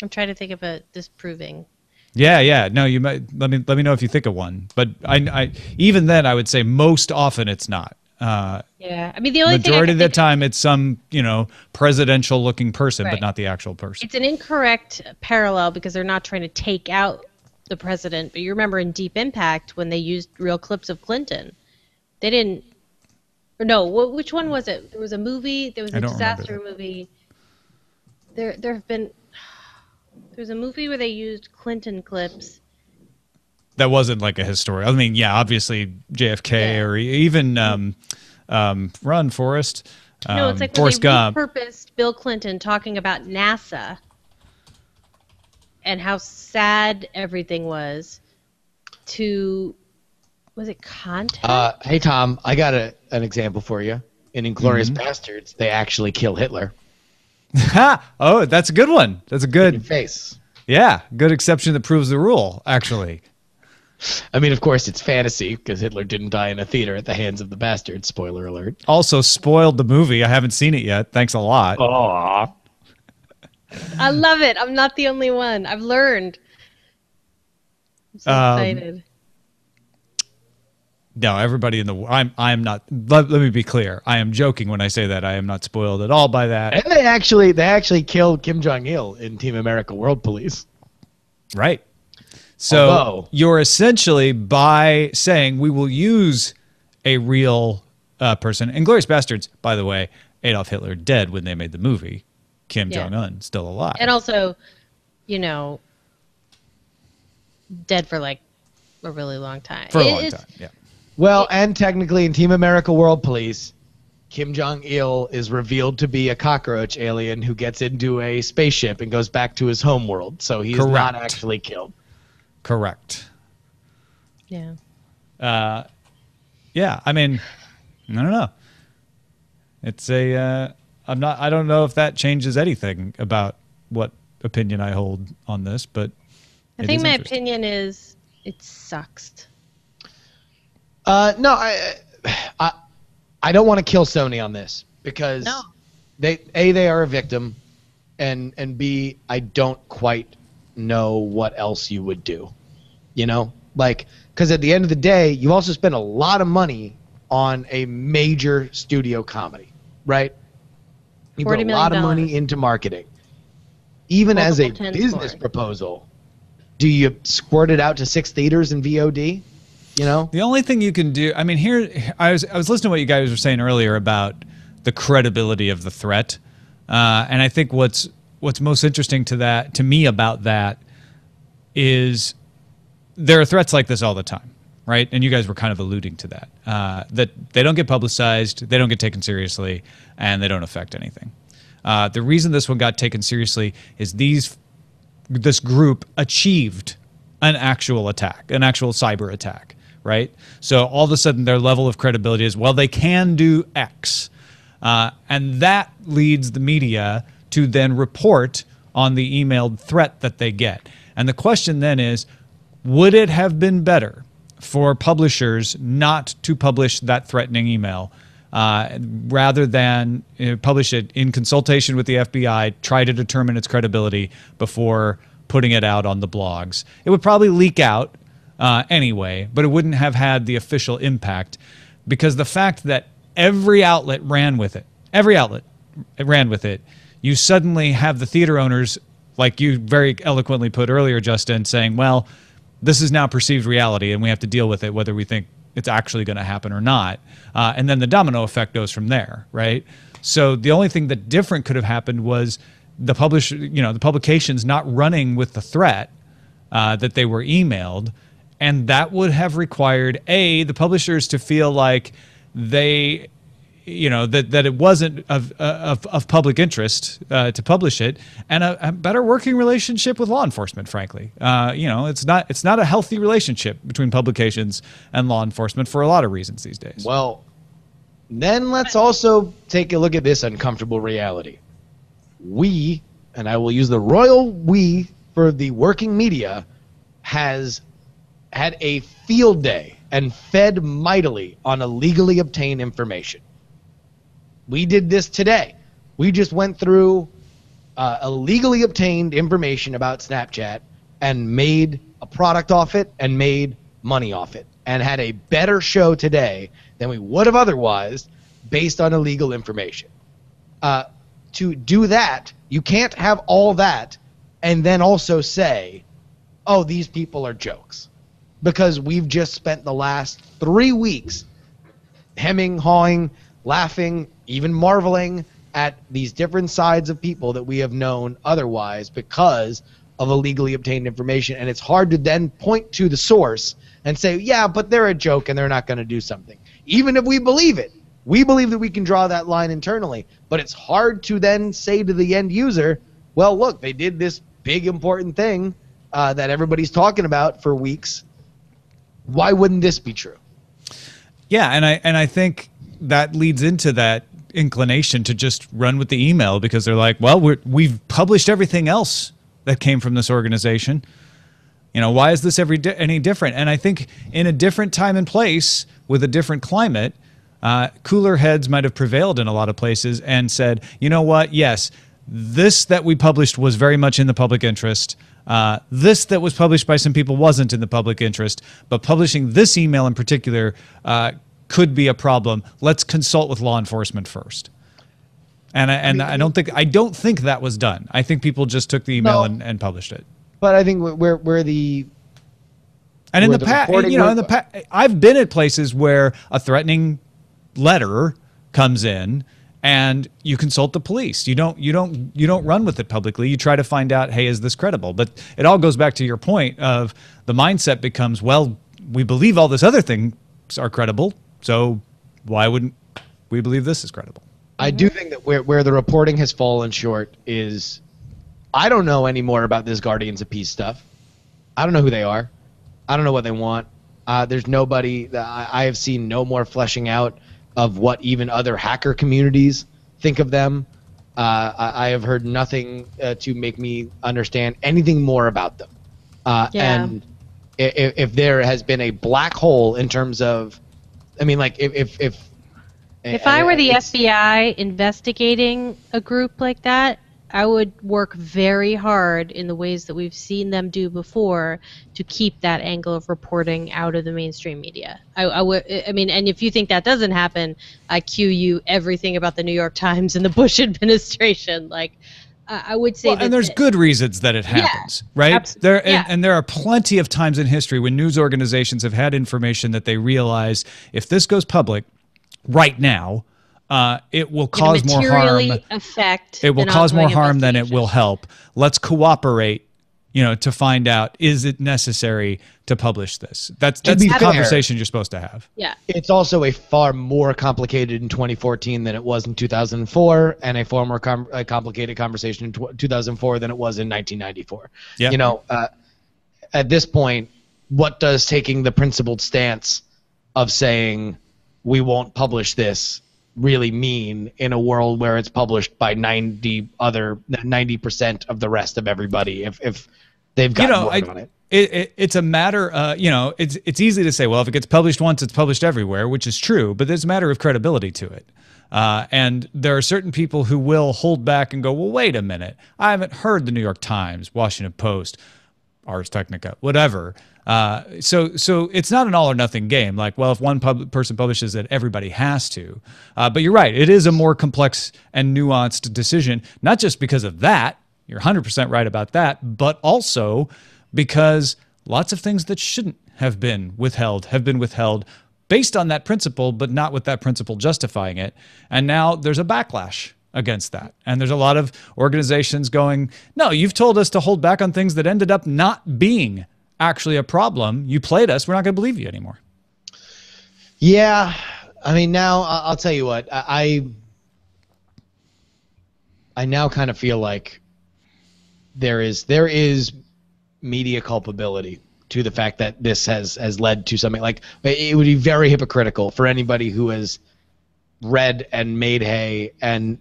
I'm trying to think of a disproving. Yeah. No, you might let me know if you think of one. But I even then I would say most often it's not. Yeah, I mean the only majority of the time it's some presidential looking person, but not the actual person. It's an incorrect parallel because they're not trying to take out the president. But you remember in Deep Impact when they used real clips of Clinton. They didn't, or no, which one was it? There was a movie, there was a disaster movie. There was a movie where they used Clinton clips that wasn't like a historic. I mean, yeah, obviously JFK, yeah, or even Run Forrest. No, it's like Forrest Gump repurposed Bill Clinton talking about NASA and how sad everything was. To, was it Contact? Hey Tom, I got an example for you. In Inglourious Bastards, they actually kill Hitler. Oh, that's a good one. That's a good in your face. Yeah, good exception that proves the rule, actually. I mean, of course, it's fantasy because Hitler didn't die in a theater at the hands of the bastards. Spoiler alert. Also spoiled the movie. I haven't seen it yet. Thanks a lot. Aww. I love it. I'm not the only one. I've learned. I'm so excited. No, everybody in the world. I'm not. Let me be clear. I am joking when I say that. I am not spoiled at all by that. And they actually killed Kim Jong Il in Team America: World Police. Right. So you're essentially, by saying we will use a real person. Inglourious Bastards, by the way, Adolf Hitler dead when they made the movie. Kim Jong Un still alive. And also, you know, dead for like a really long time. For a long time. Yeah. Well, and technically in Team America World Police, Kim Jong-il is revealed to be a cockroach alien who gets into a spaceship and goes back to his home world. So he's not actually killed. Correct. Yeah. Yeah, I mean, I don't know. It's a, I'm not, I don't know if that changes anything about what opinion I hold on this, but I think my opinion is it sucks. No, I don't want to kill Sony on this because they are a victim, and B, I don't quite know what else you would do, you know, like, because at the end of the day, you also spend a lot of money on a major studio comedy, right? You put a lot of money into marketing, even as a business proposal. Do you squirt it out to 6 theaters in VOD? You know, the only thing you can do, I mean, here I was listening to what you guys were saying earlier about the credibility of the threat, and I think what's most interesting to that, to me, about that is there are threats like this all the time, right? And you guys were kind of alluding to that, that they don't get publicized, they don't get taken seriously, and they don't affect anything. The reason this one got taken seriously is this group achieved an actual attack, an actual cyber attack. Right? So all of a sudden their level of credibility is, well, they can do X. And that leads the media to then report on the emailed threat that they get. And the question then is, would it have been better for publishers not to publish that threatening email, rather than publish it in consultation with the FBI, try to determine its credibility before putting it out on the blogs? It would probably leak out anyway, but it wouldn't have had the official impact, because the fact that every outlet ran with it, you suddenly have the theater owners, like you very eloquently put earlier, Justin, saying, well, this is now perceived reality and we have to deal with it whether we think it's actually going to happen or not. And then the domino effect goes from there, right? So the only thing that different could have happened was the publisher, you know, the publications not running with the threat that they were emailed. And that would have required, A, the publishers to feel like they, you know, that it wasn't of public interest to publish it, and a better working relationship with law enforcement, frankly. You know, it's not a healthy relationship between publications and law enforcement for a lot of reasons these days. Well, then let's also take a look at this uncomfortable reality. We, and I will use the royal we for the working media, has had a field day and fed mightily on illegally obtained information. We did this today. We just went through illegally obtained information about Snapchat and made a product off it and made money off it, and had a better show today than we would have otherwise based on illegal information. To do that, you can't have all that and then also say, oh, these people are jokes, because we've just spent the last 3 weeks hemming, hawing, laughing, even marveling at these different sides of people that we have known otherwise because of illegally obtained information, and it's hard to then point to the source and say, yeah, but they're a joke and they're not going to do something. Even if we believe it, we believe that we can draw that line internally, but it's hard to then say to the end user, well, look, they did this big important thing that everybody's talking about for weeks. Why wouldn't this be true? Yeah, and I think that leads into that inclination to just run with the email, because they're like, well, we've published everything else that came from this organization. You know, why is this any different? And I think in a different time and place with a different climate, cooler heads might have prevailed in a lot of places and said, you know what, yes, this that we published was very much in the public interest. This that was published by some people wasn't in the public interest, but publishing this email in particular could be a problem. Let's consult with law enforcement first. And I don't think that was done. I think people just took the email and published it. But I think in the past, I've been at places where a threatening letter comes in, and you consult the police. You don't run with it publicly. You try to find out, hey, is this credible? But it all goes back to your point of the mindset becomes, well, we believe all this other things are credible, so why wouldn't we believe this is credible? I do think that where the reporting has fallen short is, I don't know anymore about this Guardians of Peace stuff. I don't know who they are. I don't know what they want. There's nobody. I have seen no more fleshing out of what even other hacker communities think of them. I have heard nothing to make me understand anything more about them. And if there has been a black hole in terms of, I mean, like if I were the FBI investigating a group like that, I would work very hard in the ways that we've seen them do before to keep that angle of reporting out of the mainstream media. I mean, and if you think that doesn't happen, I cue you everything about the New York Times and the Bush administration. Like, I would say, well, that, and there's good reasons that it happens, right? Absolutely. And there are plenty of times in history when news organizations have had information that they realize if this goes public right now, it will cause more harm. Affect it will cause more harm than it will help. Let's cooperate, you know, to find out, is it necessary to publish this? That's the conversation you're supposed to have. Yeah. It's also a far more complicated in 2014 than it was in 2004, and a far more complicated conversation in 2004 than it was in 1994. Yep. You know, at this point, what does taking the principled stance of saying we won't publish this really mean in a world where it's published by 90% of the rest of everybody if they've got on it. It's a matter you know, it's easy to say, well, if it gets published once, it's published everywhere, which is true, but there's a matter of credibility to it. And there are certain people who will hold back and go, well, wait a minute, I haven't heard the New York Times, Washington Post, Ars Technica, whatever. So it's not an all or nothing game. Like, well, if one person publishes it, everybody has to. But you're right. It is a more complex and nuanced decision, not just because of that. You're 100% right about that, but also because lots of things that shouldn't have been withheld have been withheld based on that principle, but not with that principle justifying it. And now there's a backlash against that. And there's a lot of organizations going, no, you've told us to hold back on things that ended up not being actually a problem. You played us. We're not going to believe you anymore. Yeah. I mean, now I'll tell you what, I now kind of feel like there is media culpability to the fact that this has led to something. Like, it would be very hypocritical for anybody who has read and made hay and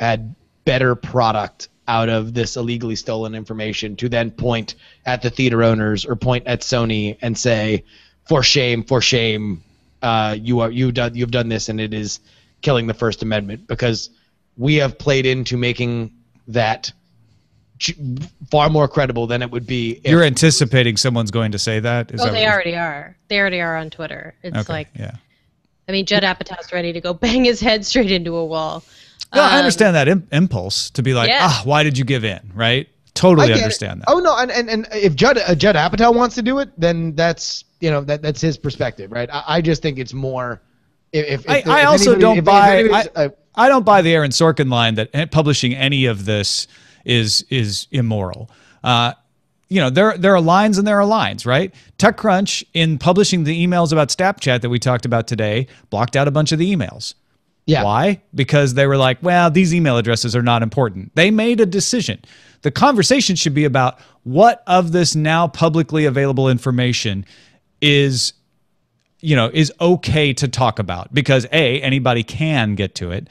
had better product out of this illegally stolen information to then point at the theater owners or point at Sony and say, for shame, you've done this and it is killing the First Amendment, because we have played into making that far more credible than it would be. You're anticipating someone's going to say that? Oh, they already are. They already are on Twitter. It's okay, like, yeah. I mean, Judd Apatow's ready to go bang his head straight into a wall. No, I understand that impulse to be like, why did you give in, right? Totally understand that. Oh, no, and if Judd Apatow wants to do it, then that's, you know, that's his perspective, right? I just think it's more... I don't buy the Aaron Sorkin line that publishing any of this is immoral. You know, there are lines and there are lines, right? TechCrunch, in publishing the emails about Snapchat that we talked about today, blocked out a bunch of the emails. Yeah. Why? Because they were like, well, these email addresses are not important. They made a decision. The conversation should be about what of this now publicly available information is, you know, is okay to talk about, because A, anybody can get to it.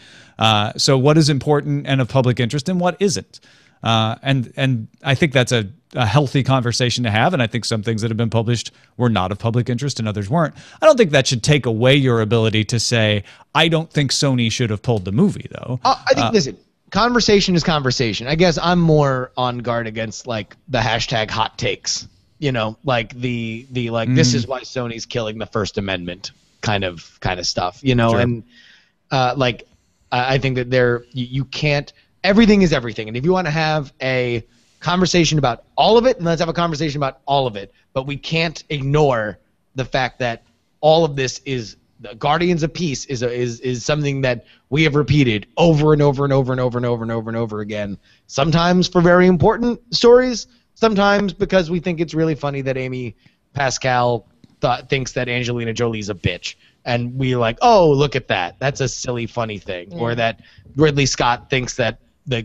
So what is important and of public interest and what isn't? And I think that's a healthy conversation to have. And I think some things that have been published were not of public interest and others weren't. I don't think that should take away your ability to say, I don't think Sony should have pulled the movie, though. I think, listen, conversation is conversation. I guess I'm more on guard against, like, the hashtag hot takes, you know, like the like, this is why Sony's killing the First Amendment kind of stuff, you know? Sure. And like, I think that you can't, everything is everything. And if you want to have a conversation about all of it, and let's have a conversation about all of it, but we can't ignore the fact that all of this is the Guardians of Peace is something that we have repeated over and over and over and over and over and over and over again, sometimes for very important stories, sometimes because we think it's really funny that Amy Pascal thinks that Angelina Jolie's a bitch. And we're like, oh, look at that. That's a silly, funny thing. Yeah. Or that Ridley Scott thinks that the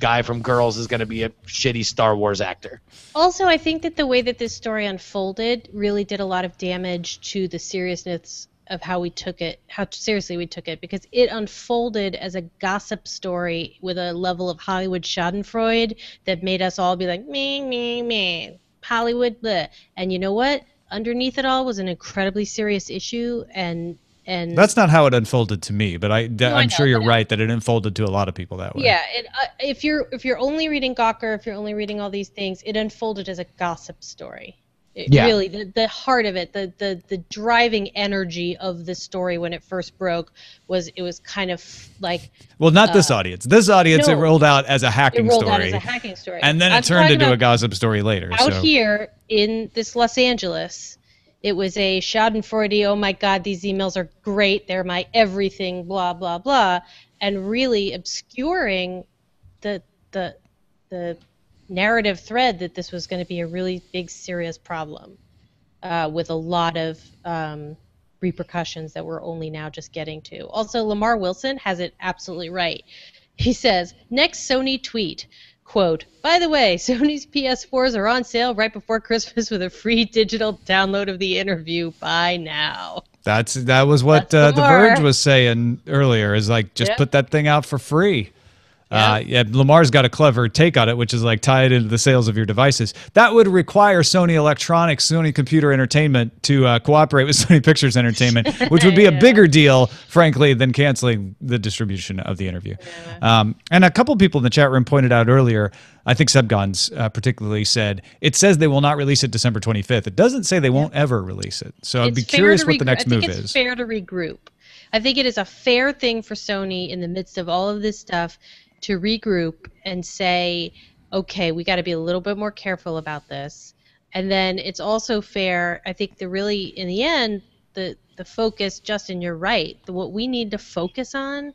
guy from Girls is going to be a shitty Star Wars actor. Also, I think that the way that this story unfolded really did a lot of damage to the seriousness of how we took it, how seriously we took it, because it unfolded as a gossip story with a level of Hollywood schadenfreude that made us all be like, me, Hollywood, bleh. And you know what? Underneath it all was an incredibly serious issue, and that's not how it unfolded to me, but I'm sure you're right that it unfolded to a lot of people that way. Yeah, if you're only reading Gawker, if you're only reading all these things, it unfolded as a gossip story. Really, the heart of it, the driving energy of the story when it first broke was it was kind of like, well, not this audience. This audience, no, it rolled out as a hacking story. It rolled out as a hacking story, and then it turned into a gossip story later. Out here in this Los Angeles. It was a schadenfreude, oh my god, these emails are great, they're my everything, blah, blah, blah, and really obscuring the narrative thread that this was going to be a really big, serious problem with a lot of repercussions that we're only now just getting to. Also, Lamar Wilson has it absolutely right. He says, next Sony tweet, quote, by the way, Sony's PS4s are on sale right before Christmas with a free digital download of the interview. Buy now. That was what The Verge was saying earlier, is like, just put that thing out for free. Yeah. Lamar's got a clever take on it, which is like, tie it into the sales of your devices. That would require Sony Electronics, Sony Computer Entertainment to cooperate with Sony Pictures Entertainment, which would be a bigger deal, frankly, than canceling the distribution of the interview. Yeah. And a couple people in the chat room pointed out earlier, I think Subguns particularly said, it says they will not release it December 25th. It doesn't say they won't ever release it. So I'd be curious what the next move is. It's fair to regroup. I think it is a fair thing for Sony in the midst of all of this stuff to regroup and say, okay, we got to be a little bit more careful about this. And then it's also fair, I think, the really, in the end, the focus, Justin, you're right, what we need to focus on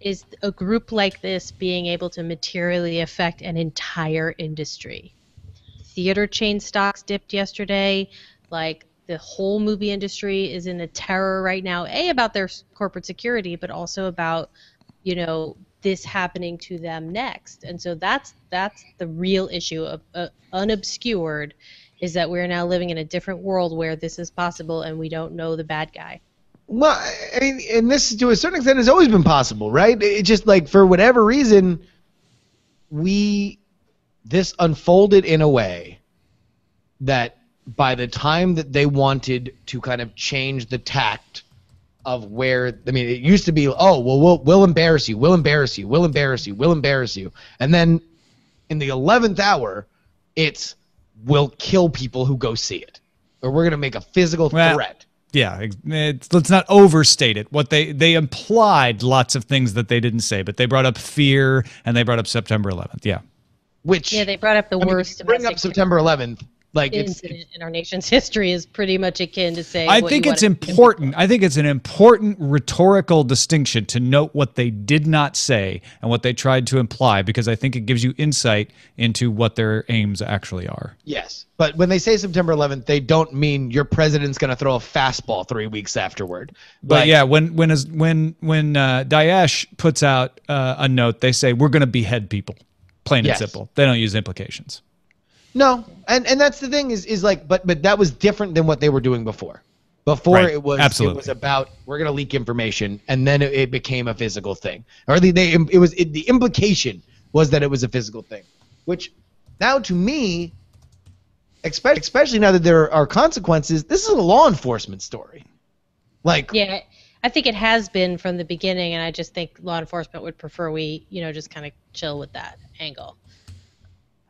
is a group like this being able to materially affect an entire industry. Theater chain stocks dipped yesterday. Like, the whole movie industry is in a terror right now, A, about their corporate security, but also about, you know, this happening to them next. And so that's the real issue of unobscured, is that we're now living in a different world where this is possible and we don't know the bad guy. Well, I mean, and this to a certain extent has always been possible, right? It just, like, for whatever reason, this unfolded in a way that by the time that they wanted to kind of change the tact of where, I mean, it used to be, oh, well, we'll embarrass you, we'll embarrass you, we'll embarrass you, we'll embarrass you. And then in the 11th hour, it's, we'll kill people who go see it. Or we're going to make a physical threat. Yeah, let's not overstate it. What they implied lots of things that they didn't say, but they brought up fear and they brought up September 11th, yeah. Which, yeah, they brought up the worst. Bring up September 11th incident in our nation's history is pretty much akin to saying. I think it's important. I think it's an important rhetorical distinction to note what they did not say and what they tried to imply, because I think it gives you insight into what their aims actually are. Yes, but when they say September 11th, they don't mean your president's going to throw a fastball 3 weeks afterward. But yeah, when Daesh puts out a note, they say we're going to behead people, plain and simple. They don't use implications. No, and that's the thing is like, but that was different than what they were doing before. Before it was about we're gonna leak information, and then it became a physical thing. Or the implication was that it was a physical thing, which now to me, especially now that there are consequences, this is a law enforcement story. Like I think it has been from the beginning, and I just think law enforcement would prefer we just kind of chill with that angle.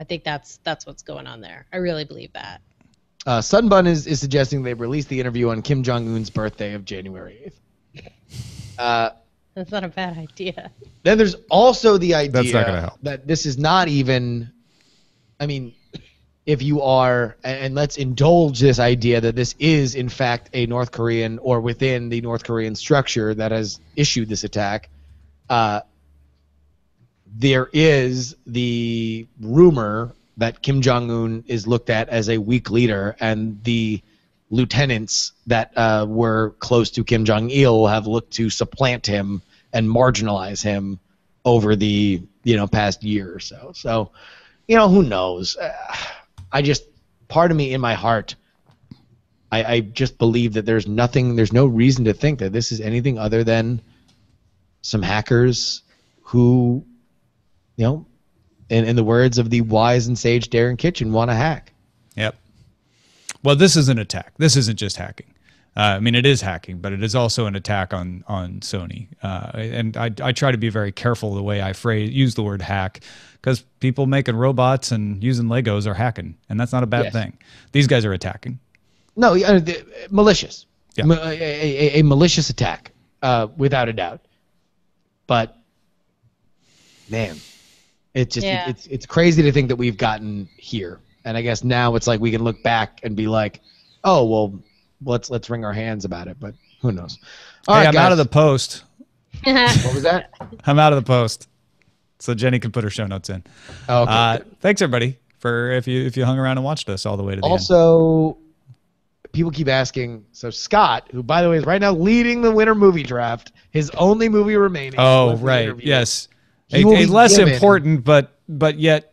I think that's what's going on there. I really believe that. Sunbun is suggesting they release the interview on Kim Jong-un's birthday of January 8th. That's not a bad idea. Then there's also the idea that's not gonna help. That this is not even, I mean, if you are, and let's indulge this idea that this is, in fact, a North Korean or within the North Korean structure that has issued this attack, there is the rumor that Kim Jong-un is looked at as a weak leader, and the lieutenants that were close to Kim Jong-il have looked to supplant him and marginalize him over the past year or so. So, who knows? I just, part of me in my heart, I just believe that there's no reason to think that this is anything other than some hackers who, in the words of the wise and sage Darren Kitchen, want to hack. Yep. Well, this is an attack. This isn't just hacking. I mean, it is hacking, but it is also an attack on Sony. And I try to be very careful the way I use the word hack, because people making robots and using Legos are hacking, and that's not a bad thing. These guys are attacking. No, malicious. Yeah. A malicious attack, without a doubt. But, man, it's just it's crazy to think that we've gotten here, and I guess now it's like we can look back and be like, oh well, let's wring our hands about it, but who knows? All right, I'm out of the post. What was that? I'm out of the post, so Jenny can put her show notes in. Oh, okay. Thanks everybody for if you hung around and watched us all the way to the end. Also, people keep asking, so Scott, who by the way is right now leading the winter movie draft, his only movie remaining. Oh right, yes. A less important, but yet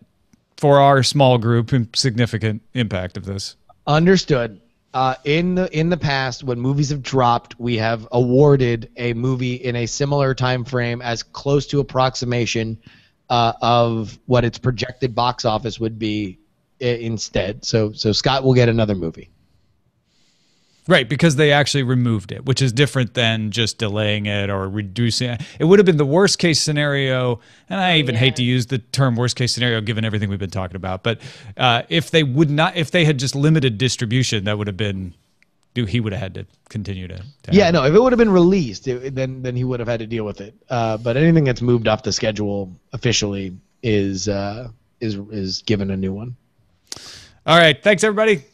for our small group, significant impact of this. Understood. In the past, when movies have dropped, we have awarded a movie in a similar time frame as close to approximation of what its projected box office would be instead. So Scott will get another movie. Right, because they actually removed it, which is different than just delaying it or reducing it. It would have been the worst-case scenario, and I even hate to use the term worst-case scenario given everything we've been talking about, but if they had just limited distribution, that would have been he would have had to continue to yeah, no, if it would have been released, then he would have had to deal with it. But anything that's moved off the schedule officially is given a new one. All right, thanks everybody.